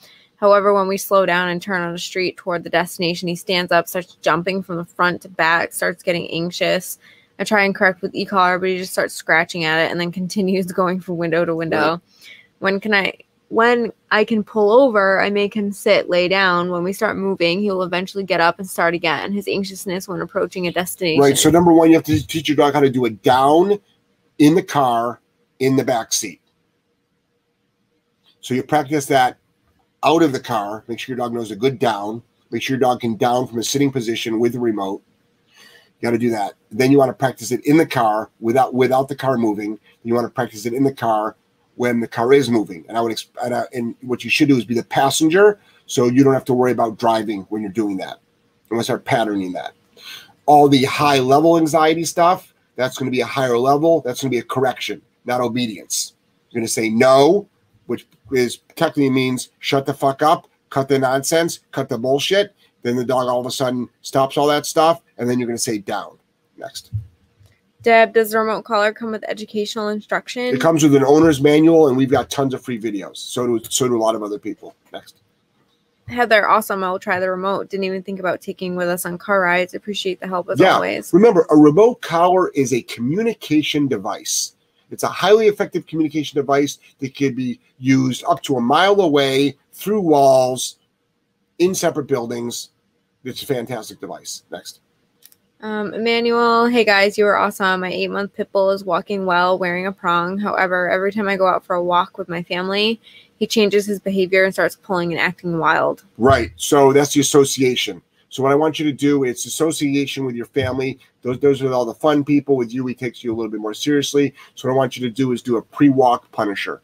However, when we slow down and turn on the street toward the destination, he stands up, starts jumping from the front to back, starts getting anxious. I try and correct with eCollar, but he just starts scratching at it and then continues going from window to window. Yeah. When can I when I can pull over, I make him sit, lay down. When we start moving, he will eventually get up and start again. His anxiousness when approaching a destination. Right. So number one, you have to teach your dog how to do it down, in the car, in the back seat. So you practice that out of the car. Make sure your dog knows a good down. Make sure your dog can down from a sitting position with the remote. You got to do that. Then you want to practice it in the car without without the car moving. You want to practice it in the car when the car is moving. And I would and, I, and what you should do is be the passenger, so you don't have to worry about driving when you're doing that. And we'll start patterning that. All the high level anxiety stuff, that's going to be a higher level. That's going to be a correction, not obedience. You're going to say no, which is technically means shut the fuck up, cut the nonsense, cut the bullshit. Then the dog all of a sudden stops all that stuff, and then you're going to say down. Next. Deb, does the remote collar come with educational instruction? It comes with an owner's manual, and we've got tons of free videos. So do, so do a lot of other people. Next. Heather, awesome. I will try the remote. Didn't even think about taking with us on car rides. Appreciate the help as yeah. always. Remember, a remote collar is a communication device. It's a highly effective communication device that can be used up to a mile away, through walls, in separate buildings. It's a fantastic device. Next. Um, Emmanuel, hey guys, you are awesome. My eight-month pit bull is walking well, wearing a prong. However, every time I go out for a walk with my family, he changes his behavior and starts pulling and acting wild. Right. So that's the association. So what I want you to do is association with your family. Those, those are all the fun people. With you, he takes you a little bit more seriously. So what I want you to do is do a pre-walk punisher.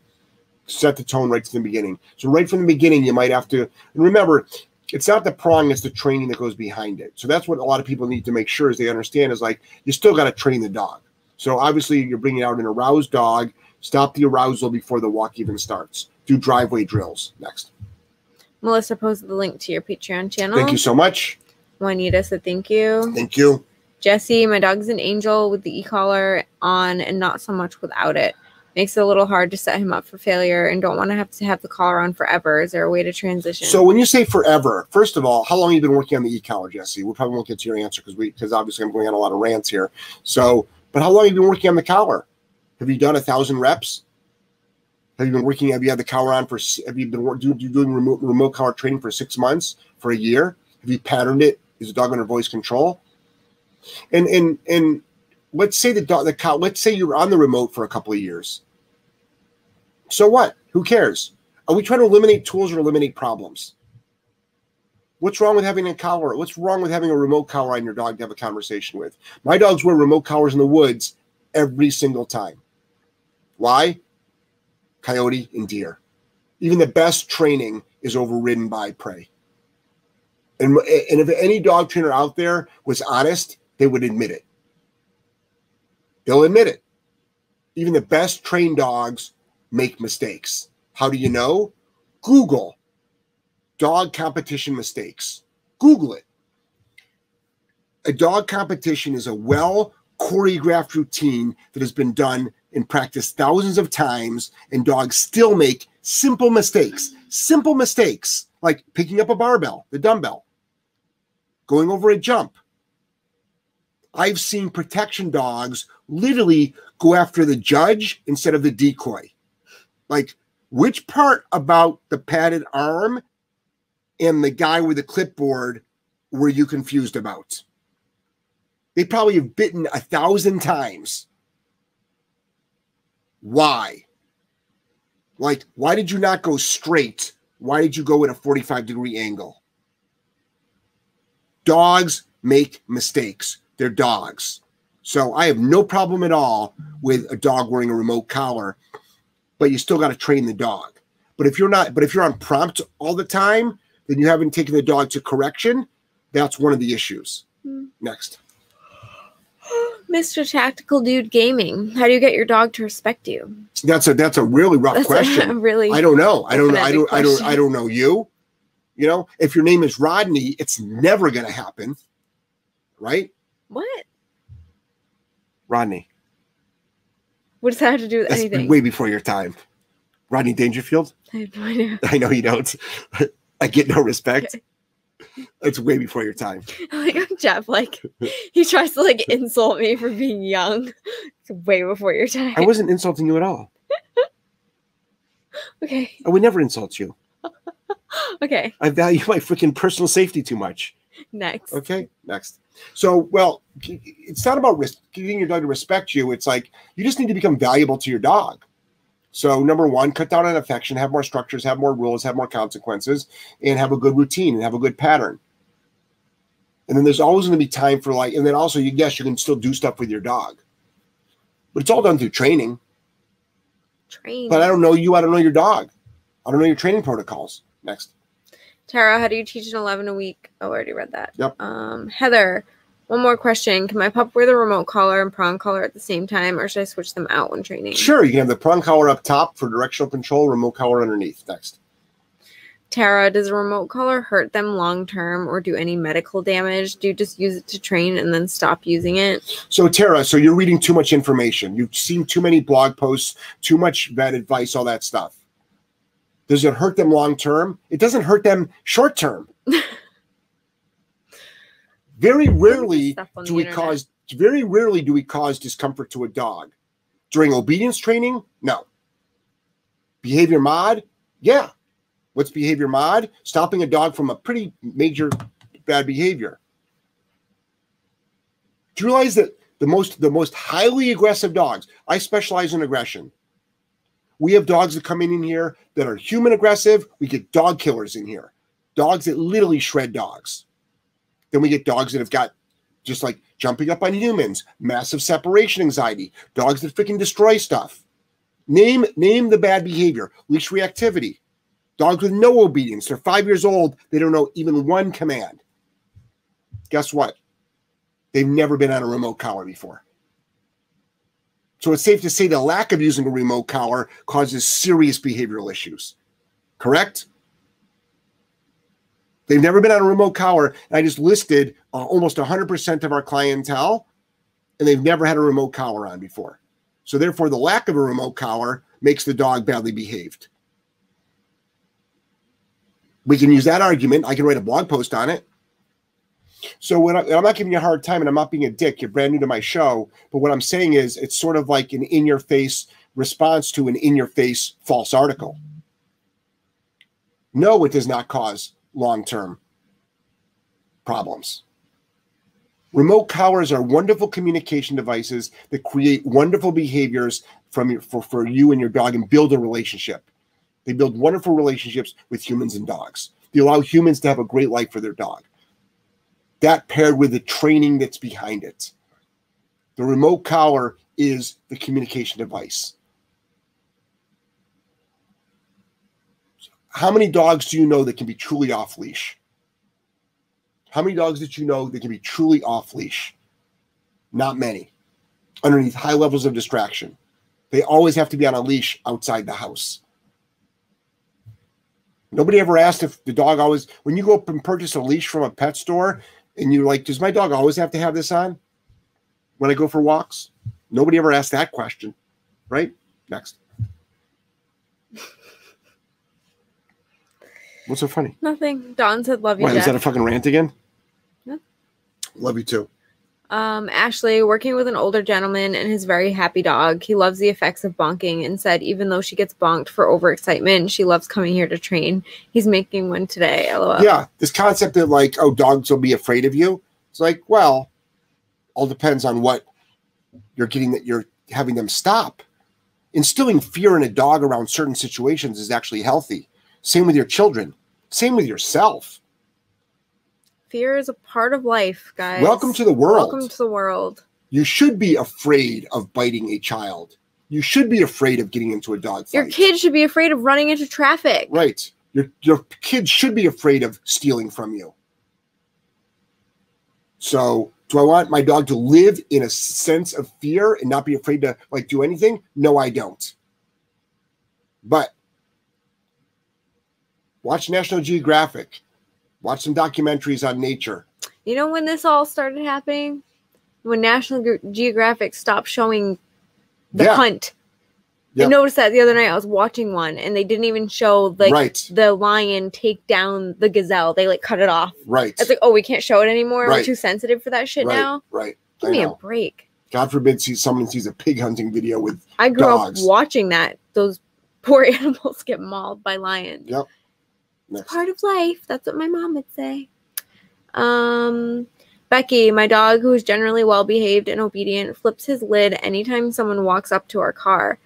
Set the tone right from the beginning. So right from the beginning, you might have to, and remember, it's not the prong, it's the training that goes behind it. So that's what a lot of people need to make sure is they understand is like, you still got to train the dog. So obviously you're bringing out an aroused dog. Stop the arousal before the walk even starts. Do driveway drills. Next. Melissa posted the link to your Patreon channel. Thank you so much. Juanita said thank you. Thank you. Jesse, my dog's an angel with the eCollar on and not so much without it. Makes it a little hard to set him up for failure and don't want to have to have the collar on forever. Is there a way to transition? So when you say forever, first of all, how long have you been working on the eCollar, Jesse? We probably won't get to your answer because we because obviously I'm going on a lot of rants here. So, but how long have you been working on the collar? Have you done a thousand reps? Have you been working? Have you had the collar on for? Have you been do, do doing remote remote collar training for six months, for a year? Have you patterned it? Is the dog under voice control? And and and. Let's say the dog, the cow, let's say you're on the remote for a couple of years. So what? Who cares? Are we trying to eliminate tools or eliminate problems? What's wrong with having a collar? What's wrong with having a remote collar on your dog to have a conversation with? My dogs wear remote collars in the woods every single time. Why? Coyote and deer. Even the best training is overridden by prey. And, and if any dog trainer out there was honest, they would admit it. They'll admit it. Even the best trained dogs make mistakes. How do you know? Google dog competition mistakes. Google it. A dog competition is a well-choreographed routine that has been done and practiced thousands of times, and dogs still make simple mistakes. Simple mistakes like picking up a barbell, the dumbbell, going over a jump. I've seen protection dogs literally go after the judge instead of the decoy. Like, which part about the padded arm and the guy with the clipboard were you confused about? They probably have bitten a thousand times. Why? Like, why did you not go straight? Why did you go at a forty-five degree angle? Dogs make mistakes. They're dogs. So I have no problem at all with a dog wearing a remote collar, but you still got to train the dog. But if you're not, but if you're on prompt all the time, then you haven't taken the dog to correction. That's one of the issues. Mm. Next. Mister Tactical Dude Gaming, how do you get your dog to respect you? That's a that's a really rough that's question. A really I don't know. I don't know. I don't I don't I don't know you. You know, if your name is Rodney, it's never gonna happen, right? What? Rodney. What does that have to do with That's anything? Way before your time. Rodney Dangerfield? I have no idea. I know you don't. I get no respect. Okay. It's way before your time. Like Jeff, like he tries to like insult me for being young. It's way before your time. I wasn't insulting you at all. Okay. I would never insult you. Okay. I value my freaking personal safety too much. Next. Okay. Next. So, well, it's not about getting your dog to respect you. It's like you just need to become valuable to your dog. So number one, cut down on affection, have more structures, have more rules, have more consequences, and have a good routine and have a good pattern. And then there's always going to be time for like, and then also, you guess you can still do stuff with your dog, but it's all done through training. Training. But I don't know you. I don't know your dog. I don't know your training protocols. Next. Tara, how do you teach an eleven a week? Oh, I already read that. Yep. Um, Heather, one more question. Can my pup wear the remote collar and prong collar at the same time, or should I switch them out when training? Sure. You can have the prong collar up top for directional control, remote collar underneath. Next. Tara, does a remote collar hurt them long-term or do any medical damage? Do you just use it to train and then stop using it? So, Tara, so you're reading too much information. You've seen too many blog posts, too much vet advice, all that stuff. Does it hurt them long-term? It doesn't hurt them short-term. Very rarely do we cause, very rarely do we cause discomfort to a dog. During obedience training, no. Behavior mod, yeah. What's behavior mod? Stopping a dog from a pretty major bad behavior. Do you realize that the most, the most highly aggressive dogs, I specialize in aggression. We have dogs that come in, in here that are human aggressive. We get dog killers in here. Dogs that literally shred dogs. Then we get dogs that have got just like jumping up on humans, massive separation anxiety, dogs that freaking destroy stuff. Name, name the bad behavior, leash reactivity. Dogs with no obedience. They're five years old. They don't know even one command. Guess what? They've never been on a remote collar before. So it's safe to say the lack of using a remote collar causes serious behavioral issues. Correct? They've never been on a remote collar. And I just listed uh, almost one hundred percent of our clientele, and they've never had a remote collar on before. So therefore, the lack of a remote collar makes the dog badly behaved. We can use that argument. I can write a blog post on it. So when I, I'm not giving you a hard time and I'm not being a dick, you're brand new to my show. But what I'm saying is it's sort of like an in-your-face response to an in-your-face false article. No, it does not cause long-term problems. Remote collars are wonderful communication devices that create wonderful behaviors from your, for, for you and your dog and build a relationship. They build wonderful relationships with humans and dogs. They allow humans to have a great life for their dog. That paired with the training that's behind it. The remote collar is the communication device. How many dogs do you know that can be truly off leash? How many dogs that you know that can be truly off leash? Not many. Underneath high levels of distraction. They always have to be on a leash outside the house. Nobody ever asked if the dog always, when you go up and purchase a leash from a pet store and you're like, does my dog always have to have this on when I go for walks? Nobody ever asked that question, right? Next. What's so funny? Nothing. Dawn said, love you, Wait, Jeff. Is that a fucking rant again? No. Love you too. Um, Ashley, working with an older gentleman and his very happy dog. He loves the effects of bonking and said, even though she gets bonked for overexcitement, she loves coming here to train. He's making one today. L O L. Yeah. This concept of like, oh, dogs will be afraid of you. It's like, well, all depends on what you're getting that you're having them stop. Instilling fear in a dog around certain situations is actually healthy. Same with your children. Same with yourself. Fear is a part of life, guys. Welcome to the world. Welcome to the world. You should be afraid of biting a child. You should be afraid of getting into a dog fight. Your kid should be afraid of running into traffic. Right. Your, your kid should be afraid of stealing from you. So do I want my dog to live in a sense of fear and not be afraid to like do anything? No, I don't. But watch National Geographic. Watch some documentaries on nature. You know when this all started happening? When National Geographic stopped showing the yeah. hunt. Yep. I noticed that the other night. I was watching one, and they didn't even show like right. the lion take down the gazelle. They like cut it off. Right. It's like, oh, we can't show it anymore. Right. We're too sensitive for that shit right. now. Right. Give I me know. a break. God forbid see someone sees a pig hunting video with I grew dogs. up watching that. Those poor animals get mauled by lions. Yep. Next. It's part of life. That's what my mom would say. Um, Becky, my dog, who is generally well-behaved and obedient, flips his lid anytime someone walks up to our car.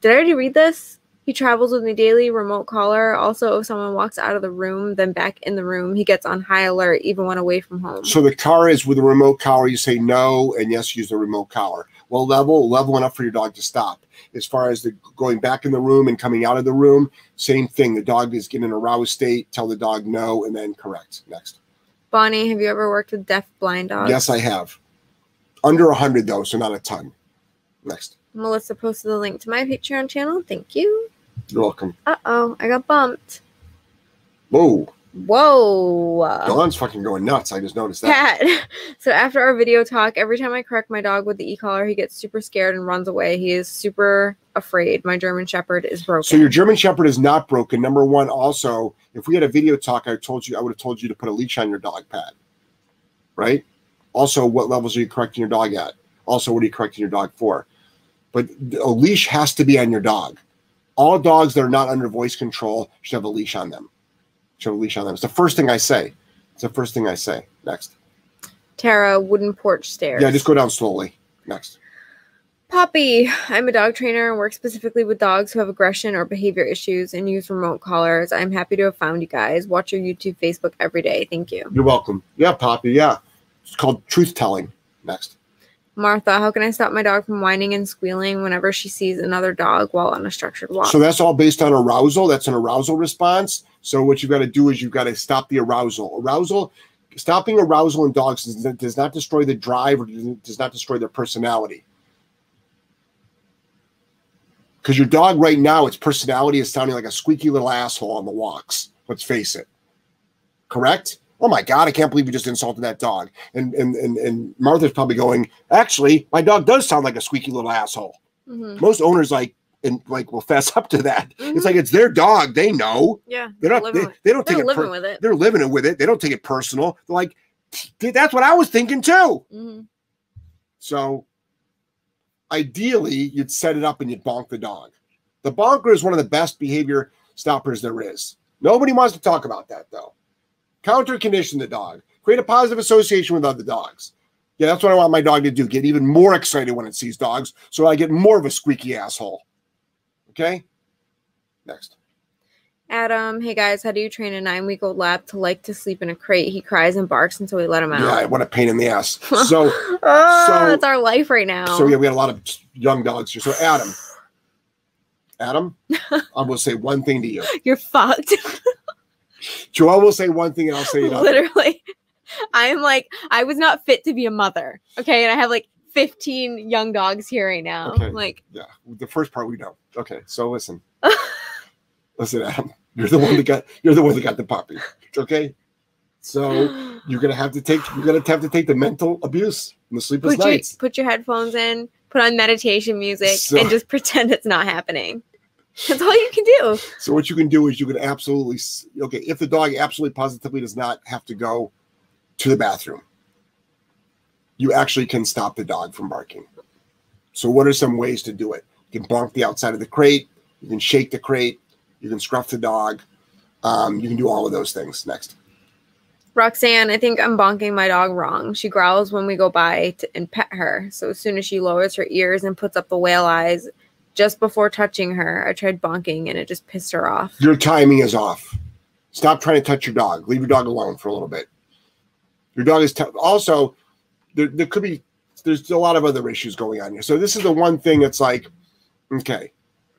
Did I already read this? He travels with me daily, remote caller. Also, if someone walks out of the room, then back in the room, he gets on high alert, even when away from home. So the car is with a remote collar. You say no, and yes, use the remote collar. Well, level, level enough for your dog to stop. As far as the going back in the room and coming out of the room, same thing. The dog is getting in a roused state. Tell the dog no, and then correct. Next. Bonnie, have you ever worked with deaf blind dogs? Yes, I have. Under one hundred, though, so not a ton. Next. Melissa posted the link to my Patreon channel. Thank you. You're welcome. Uh-oh, I got bumped. Whoa. Whoa. Dawn's fucking going nuts. I just noticed that. Cat. So after our video talk, every time I correct my dog with the e-collar, he gets super scared and runs away. He is super afraid. My German Shepherd is broken. So your German Shepherd is not broken. Number one, also, if we had a video talk, I told you I would have told you to put a leash on your dog pad. Right? Also, what levels are you correcting your dog at? Also, what are you correcting your dog for? But a leash has to be on your dog. All dogs that are not under voice control should have a leash on them. Should have a leash on them. It's the first thing I say. It's the first thing I say. Next. Tara, wooden porch stairs. Yeah, just go down slowly. Next. Poppy, I'm a dog trainer and work specifically with dogs who have aggression or behavior issues and use remote collars. I'm happy to have found you guys. Watch your YouTube, Facebook every day. Thank you. You're welcome. Yeah, Poppy, yeah. It's called truth telling. Next. Martha, how can I stop my dog from whining and squealing whenever she sees another dog while on a structured walk? So that's all based on arousal. That's an arousal response. So what you've got to do is you've got to stop the arousal. Arousal, stopping arousal in dogs does not destroy the drive or does not destroy their personality. Because your dog right now, its personality is sounding like a squeaky little asshole on the walks. Let's face it. Correct? Oh my God, I can't believe you just insulted that dog. And and and, and Martha's probably going, actually, my dog does sound like a squeaky little asshole. Mm-hmm. Most owners like and like will fess up to that. Mm-hmm. It's like it's their dog. They know. Yeah. They're not they, they don't they're take living it with it. They're living with it. They don't take it personal. They're like, that's what I was thinking too. Mm-hmm. So ideally, you'd set it up and you'd bonk the dog. The bonker is one of the best behavior stoppers there is. Nobody wants to talk about that though. Counter condition the dog. Create a positive association with other dogs. Yeah, that's what I want my dog to do. Get even more excited when it sees dogs, so I get more of a squeaky asshole. Okay? Next. Adam, hey guys, how do you train a nine-week-old lab to like to sleep in a crate? He cries and barks until we let him out. Yeah, what a pain in the ass. So, oh, so that's our life right now. So yeah, we had a lot of young dogs here. So Adam, Adam, I'm going to say one thing to you. You're fucked. Joelle will say one thing and I'll say another. Literally, I'm like, I was not fit to be a mother. Okay. And I have like fifteen young dogs here right now. Okay. Like, yeah, the first part we know. Okay. So listen, listen, Adam, you're the one that got, you're the one that got the puppy. Okay. So you're going to have to take, you're going to have to take the mental abuse and the sleepless put nights. Your, put your headphones in, put on meditation music so, and just pretend it's not happening. That's all you can do. So what you can do is you can absolutely, okay, if the dog absolutely positively does not have to go to the bathroom, you actually can stop the dog from barking. So what are some ways to do it? You can bonk the outside of the crate. You can shake the crate. You can scruff the dog. Um, you can do all of those things. Next. Roxanne, I think I'm bonking my dog wrong. She growls when we go by to, and pet her. So as soon as she lowers her ears and puts up the whale eyes, just before touching her, I tried bonking and it just pissed her off. Your timing is off. Stop trying to touch your dog. Leave your dog alone for a little bit. Your dog is t also, there, there could be, there's a lot of other issues going on here. So this is the one thing that's like, okay,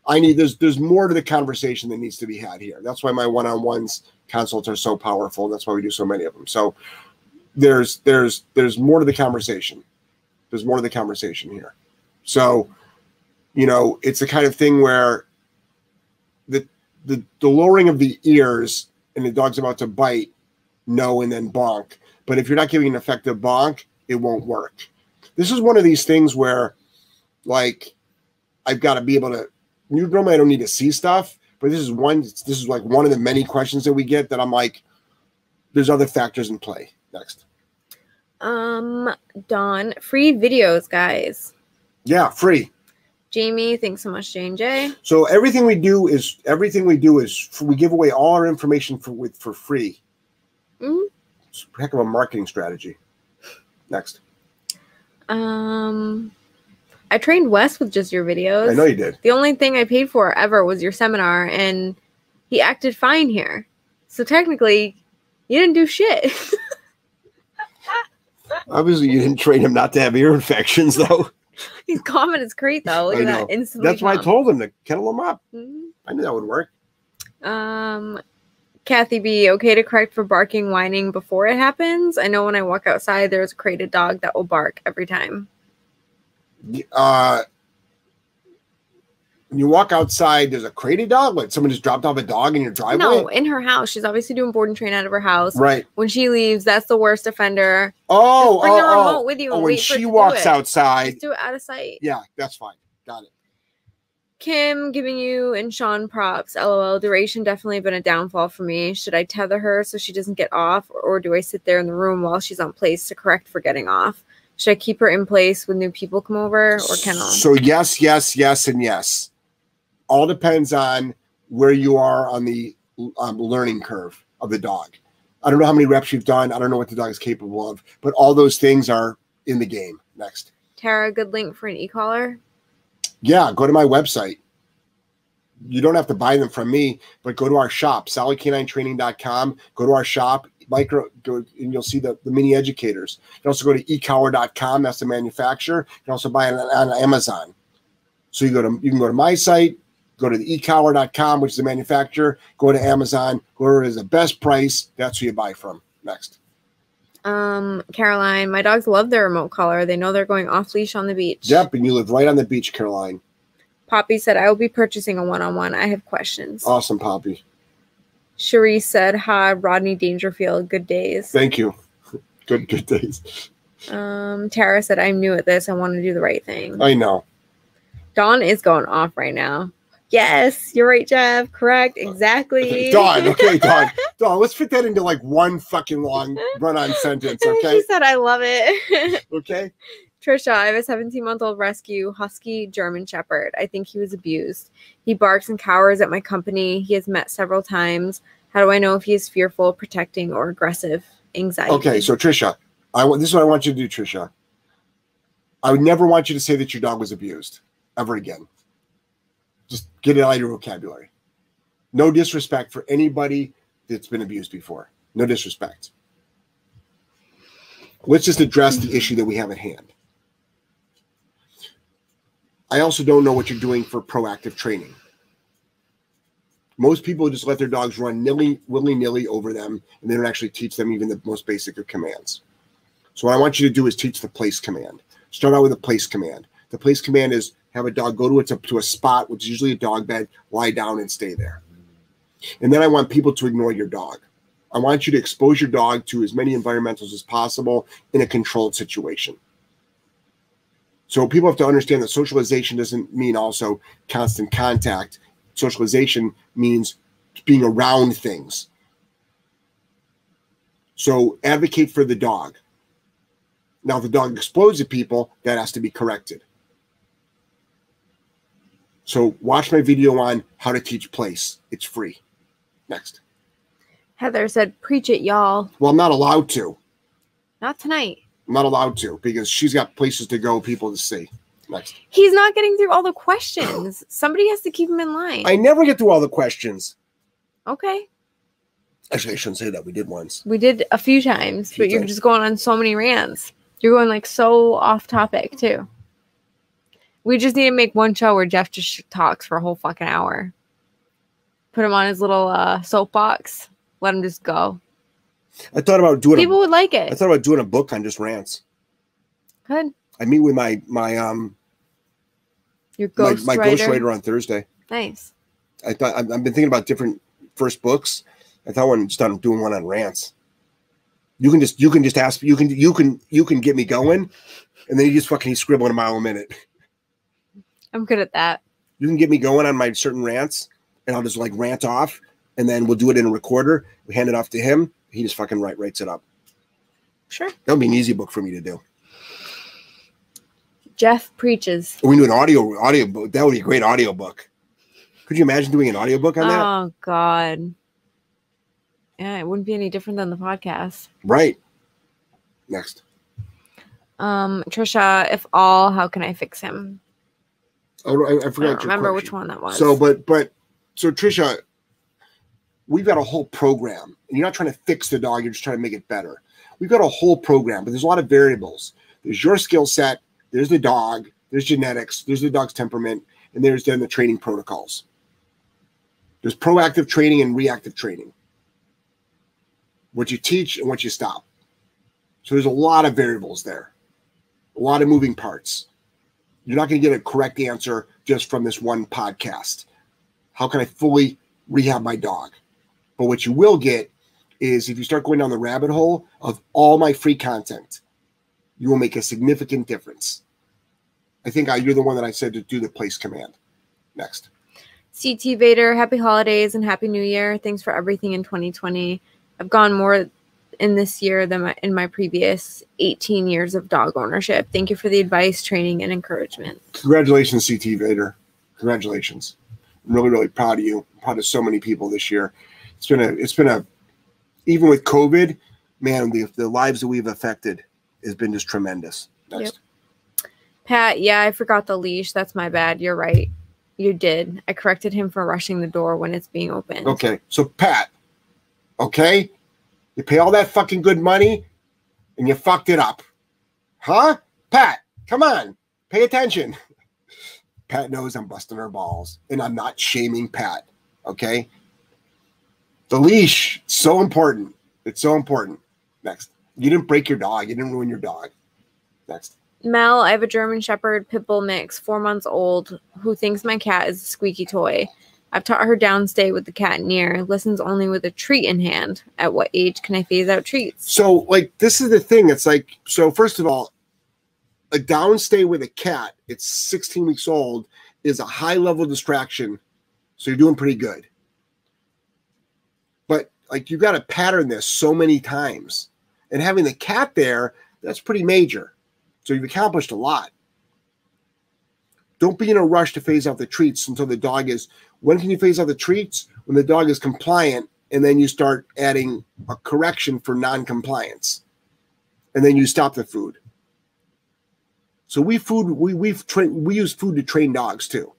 I need, there's, there's more to the conversation that needs to be had here. That's why my one-on-ones consults are so powerful. That's why we do so many of them. So there's, there's, there's more to the conversation. There's more to the conversation here. So, you know, it's the kind of thing where the, the the lowering of the ears and the dog's about to bite, no, and then bonk. But if you're not giving an effective bonk, it won't work. This is one of these things where, like, I've got to be able to you normally I don't need to see stuff, but this is one, this is like one of the many questions that we get that I'm like, there's other factors in play. Next. Um, Don, free videos, guys. Yeah, free. Jamie, thanks so much, J and J. So everything we do is everything we do is we give away all our information for with for free. Mm-hmm. It's a heck of a marketing strategy. Next. Um, I trained Wes with just your videos. I know you did. The only thing I paid for ever was your seminar, and he acted fine here. So technically, you didn't do shit. Obviously, you didn't train him not to have ear infections, though. He's calm and it's great, though. Look I at know. That instantly. That's calm. Why I told him to kettle him up. Mm-hmm. I knew that would work. Um, Kathy B, okay to correct for barking, whining before it happens? I know when I walk outside, there's a crated dog that will bark every time. Uh, when you walk outside, there's a crated dog? What, someone just dropped off a dog in your driveway? No, in her house. She's obviously doing board and train out of her house. Right. When she leaves, that's the worst offender. Oh, just bring oh, the remote oh. with you. Oh, and when wait she for it to walks do it. Outside. Just do it out of sight. Yeah, that's fine. Got it. Kim giving you and Sean props. L O L. Duration definitely been a downfall for me. Should I tether her so she doesn't get off, or do I sit there in the room while she's on place to correct for getting off? Should I keep her in place when new people come over, or can I? So yes, yes, yes, and yes. All depends on where you are on the um, learning curve of the dog. I don't know how many reps you've done. I don't know what the dog is capable of, but all those things are in the game. Next. Tara, good link for an e-collar. Yeah, go to my website. You don't have to buy them from me, but go to our shop, Solid K nine Training dot com. Go to our shop, micro, go, and you'll see the, the mini educators. You can also go to e Collar dot com. That's the manufacturer. You can also buy it on, on Amazon. So you go to you can go to my site, go to the e Collar dot com, which is the manufacturer. Go to Amazon. Whoever is the best price, that's who you buy from. Next. Um, Caroline, my dogs love their remote collar. They know they're going off leash on the beach. Yep, and you live right on the beach, Caroline. Poppy said, I will be purchasing a one-on-one. I have questions. Awesome, Poppy. Cherie said, hi, Rodney Dangerfield. Good days. Thank you. Good, good days. Um, Tara said, I'm new at this. I want to do the right thing. I know. Dawn is going off right now. Yes, you're right, Jeff. Correct. Exactly. Dawn, okay, Dawn. Dawn, let's fit that into like one fucking long run-on sentence, okay? She said, I love it. Okay. Trisha, I have a seventeen-month-old rescue husky German shepherd. I think he was abused. He barks and cowers at my company. He has met several times. How do I know if he is fearful, protecting, or aggressive? Anxiety. Okay, so Trisha, I want this is what I want you to do, Trisha. I would never want you to say that your dog was abused ever again. Just get it out of your vocabulary. No disrespect for anybody that's been abused before. No disrespect. Let's just address the issue that we have at hand. I also don't know what you're doing for proactive training. Most people just let their dogs run nilly, willy-nilly over them, and they don't actually teach them even the most basic of commands. So what I want you to do is teach the place command. Start out with a place command. The place command is have a dog go to a, to a spot, which is usually a dog bed, lie down and stay there. And then I want people to ignore your dog. I want you to expose your dog to as many environmentals as possible in a controlled situation. So people have to understand that socialization doesn't mean also constant contact. Socialization means being around things. So advocate for the dog. Now, if the dog explodes at people, that has to be corrected. So watch my video on how to teach place. It's free. Next. Heather said, preach it, y'all. Well, I'm not allowed to. Not tonight. I'm not allowed to because she's got places to go, people to see. Next. He's not getting through all the questions. Somebody has to keep him in line. I never get through all the questions. Okay. Actually, I shouldn't say that. We did once. We did a few times, a few but times. You're just going on so many rants. You're going like so off topic too. We just need to make one show where Jeff just talks for a whole fucking hour. Put him on his little uh, soapbox. Let him just go. I thought about doing. People a, would like it. I thought about doing a book on just rants. Good. I meet with my my um. Your ghost my, my writer. ghostwriter on Thursday. Nice. I thought I've, I've been thinking about different first books. I thought I'm just doing one on rants. You can just you can just ask you can you can you can get me going, and then you just fucking scribbling a mile a minute. I'm good at that. You can get me going on my certain rants, and I'll just like rant off, and then we'll do it in a recorder. We hand it off to him. He just fucking write, writes it up. Sure. That would be an easy book for me to do. Jeff preaches. We do an audio audio book. That would be a great audio book. Could you imagine doing an audio book on that? Oh God. Yeah, it wouldn't be any different than the podcast. Right. Next. Um, Trisha, if all, how can I fix him? Oh, I, I forgot. I don't your remember question. Which one that was. So, but but so Trisha, we've got a whole program, and you're not trying to fix the dog. You're just trying to make it better. We've got a whole program, but there's a lot of variables. There's your skill set. There's the dog, there's genetics, there's the dog's temperament, and there's then the training protocols. There's proactive training and reactive training. What you teach and what you stop. So there's a lot of variables there, a lot of moving parts. You're not going to get a correct answer just from this one podcast. How can I fully rehab my dog? But what you will get is if you start going down the rabbit hole of all my free content, you will make a significant difference. I think I, you're the one that I said to do the place command. Next. C T Vader, happy holidays and happy new year. Thanks for everything in twenty twenty. I've gone more in this year than my, in my previous eighteen years of dog ownership. Thank you for the advice, training, and encouragement. Congratulations, C T Vader. Congratulations. I'm really, really proud of you. I'm proud of so many people this year. It's been a, it's been a, even with COVID, man, the, the lives that we've affected has been just tremendous. Next. Yep. Pat, yeah, I forgot the leash. That's my bad. You're right. You did. I corrected him for rushing the door when it's being opened. Okay. So, Pat, okay? You pay all that fucking good money and you fucked it up. Huh? Pat, come on. Pay attention. Pat knows I'm busting her balls, and I'm not shaming Pat, okay? The leash, so important. It's so important. Next. You didn't break your dog. You didn't ruin your dog. Next. Mel, I have a German Shepherd Pit Bull mix, four months old, who thinks my cat is a squeaky toy. I've taught her downstay with the cat near, listens only with a treat in hand. At what age can I phase out treats? So, like, this is the thing. It's like, so first of all, a downstay with a cat, it's sixteen weeks old, is a high level distraction. So you're doing pretty good. But, like, you've got to pattern this so many times. And having the cat there, that's pretty major. So you've accomplished a lot. Don't be in a rush to phase out the treats until the dog is, when can you phase out the treats? When the dog is compliant, and then you start adding a correction for non-compliance. And then you stop the food. So we food we we've trained we use food to train dogs too.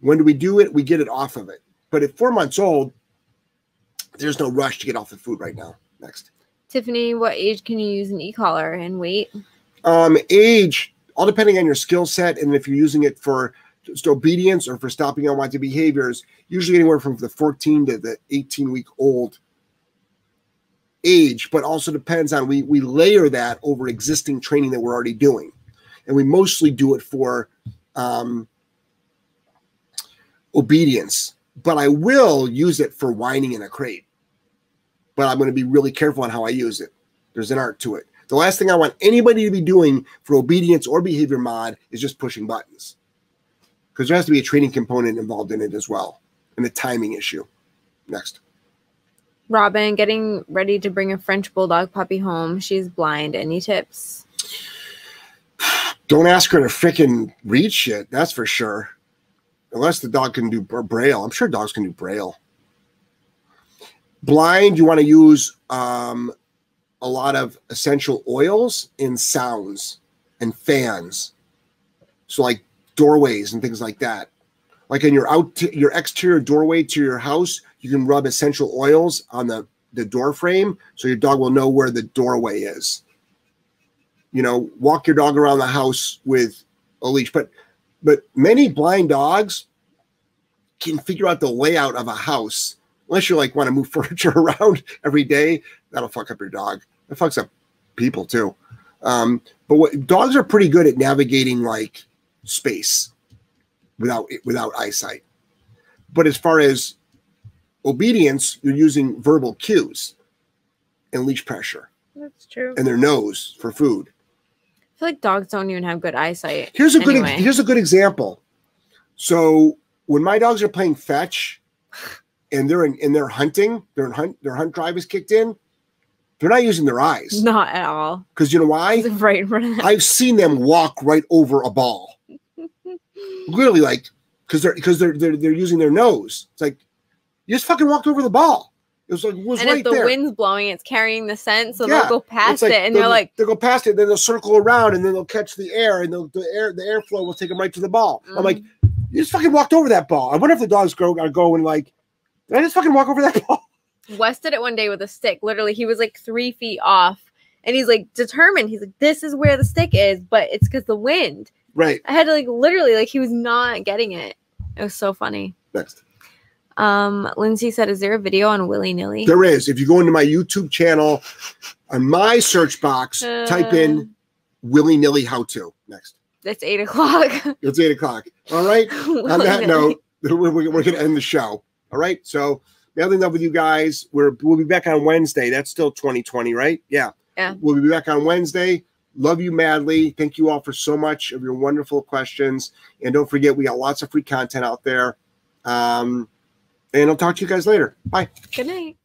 When do we do it? We get it off of it. But at four months old, there's no rush to get off the food right now. Next. Tiffany, what age can you use an e-collar and weight? Um, age, all depending on your skill set, and if you're using it for just obedience or for stopping unwanted behaviors, usually anywhere from the fourteen to the eighteen-week old age, but also depends on, we, we layer that over existing training that we're already doing. And we mostly do it for um, obedience, but I will use it for whining in a crate. But I'm going to be really careful on how I use it. There's an art to it. The last thing I want anybody to be doing for obedience or behavior mod is just pushing buttons, because there has to be a training component involved in it as well, and a timing issue. Next. Robin, getting ready to bring a French Bulldog puppy home. She's blind. Any tips? Don't ask her to freaking read shit. That's for sure. Unless the dog can do braille. I'm sure dogs can do braille. Blind, you want to use um, a lot of essential oils and sounds and fans. So like doorways and things like that. Like in your out your exterior doorway to your house, you can rub essential oils on the, the door frame so your dog will know where the doorway is. You know, walk your dog around the house with a leash. But, but many blind dogs can figure out the layout of a house. Unless you like want to move furniture around every day, that'll fuck up your dog. It fucks up people too. Um, but what, dogs are pretty good at navigating like space without without eyesight. But as far as obedience, you're using verbal cues and leash pressure. That's true. And their nose for food. I feel like dogs don't even have good eyesight. Here's a anyway. good here's a good example. So when my dogs are playing fetch and they're in and they're hunting, their hunt their hunt drive is kicked in, they're not using their eyes. Not at all. Because you know why? Right in front of them. I've seen them walk right over a ball. Literally, like, because they're because they're, they're they're using their nose. It's like, you just fucking walked over the ball. It was like, it was and right if the there. wind's blowing, it's carrying the scent, so yeah. they'll go past like, it, and they're like, they'll go past it, and then they'll circle around, and then they'll catch the air, and they'll, the air, the airflow will take them right to the ball. Mm. I'm like, you just fucking walked over that ball. I wonder if the dogs go are going like, did I just fucking walk over that ball? Wes did it one day with a stick. Literally, he was like three feet off, and he's like determined. He's like, this is where the stick is, but it's because the wind. Right. I had to like literally like he was not getting it. It was so funny. Next. Um, Lindsay said, is there a video on Willy Nilly? There is. If you go into my YouTube channel, on my search box, uh, type in Willy Nilly how to. Next. It's eight o'clock. It's eight o'clock. All right. On that note, we're, we're going to end the show. All right. So mailing up with you guys. We're, we'll be back on Wednesday. That's still twenty twenty, right? Yeah. Yeah. We'll be back on Wednesday. Love you madly. Thank you all for so much of your wonderful questions. And don't forget, we got lots of free content out there. Um, And I'll talk to you guys later. Bye. Good night.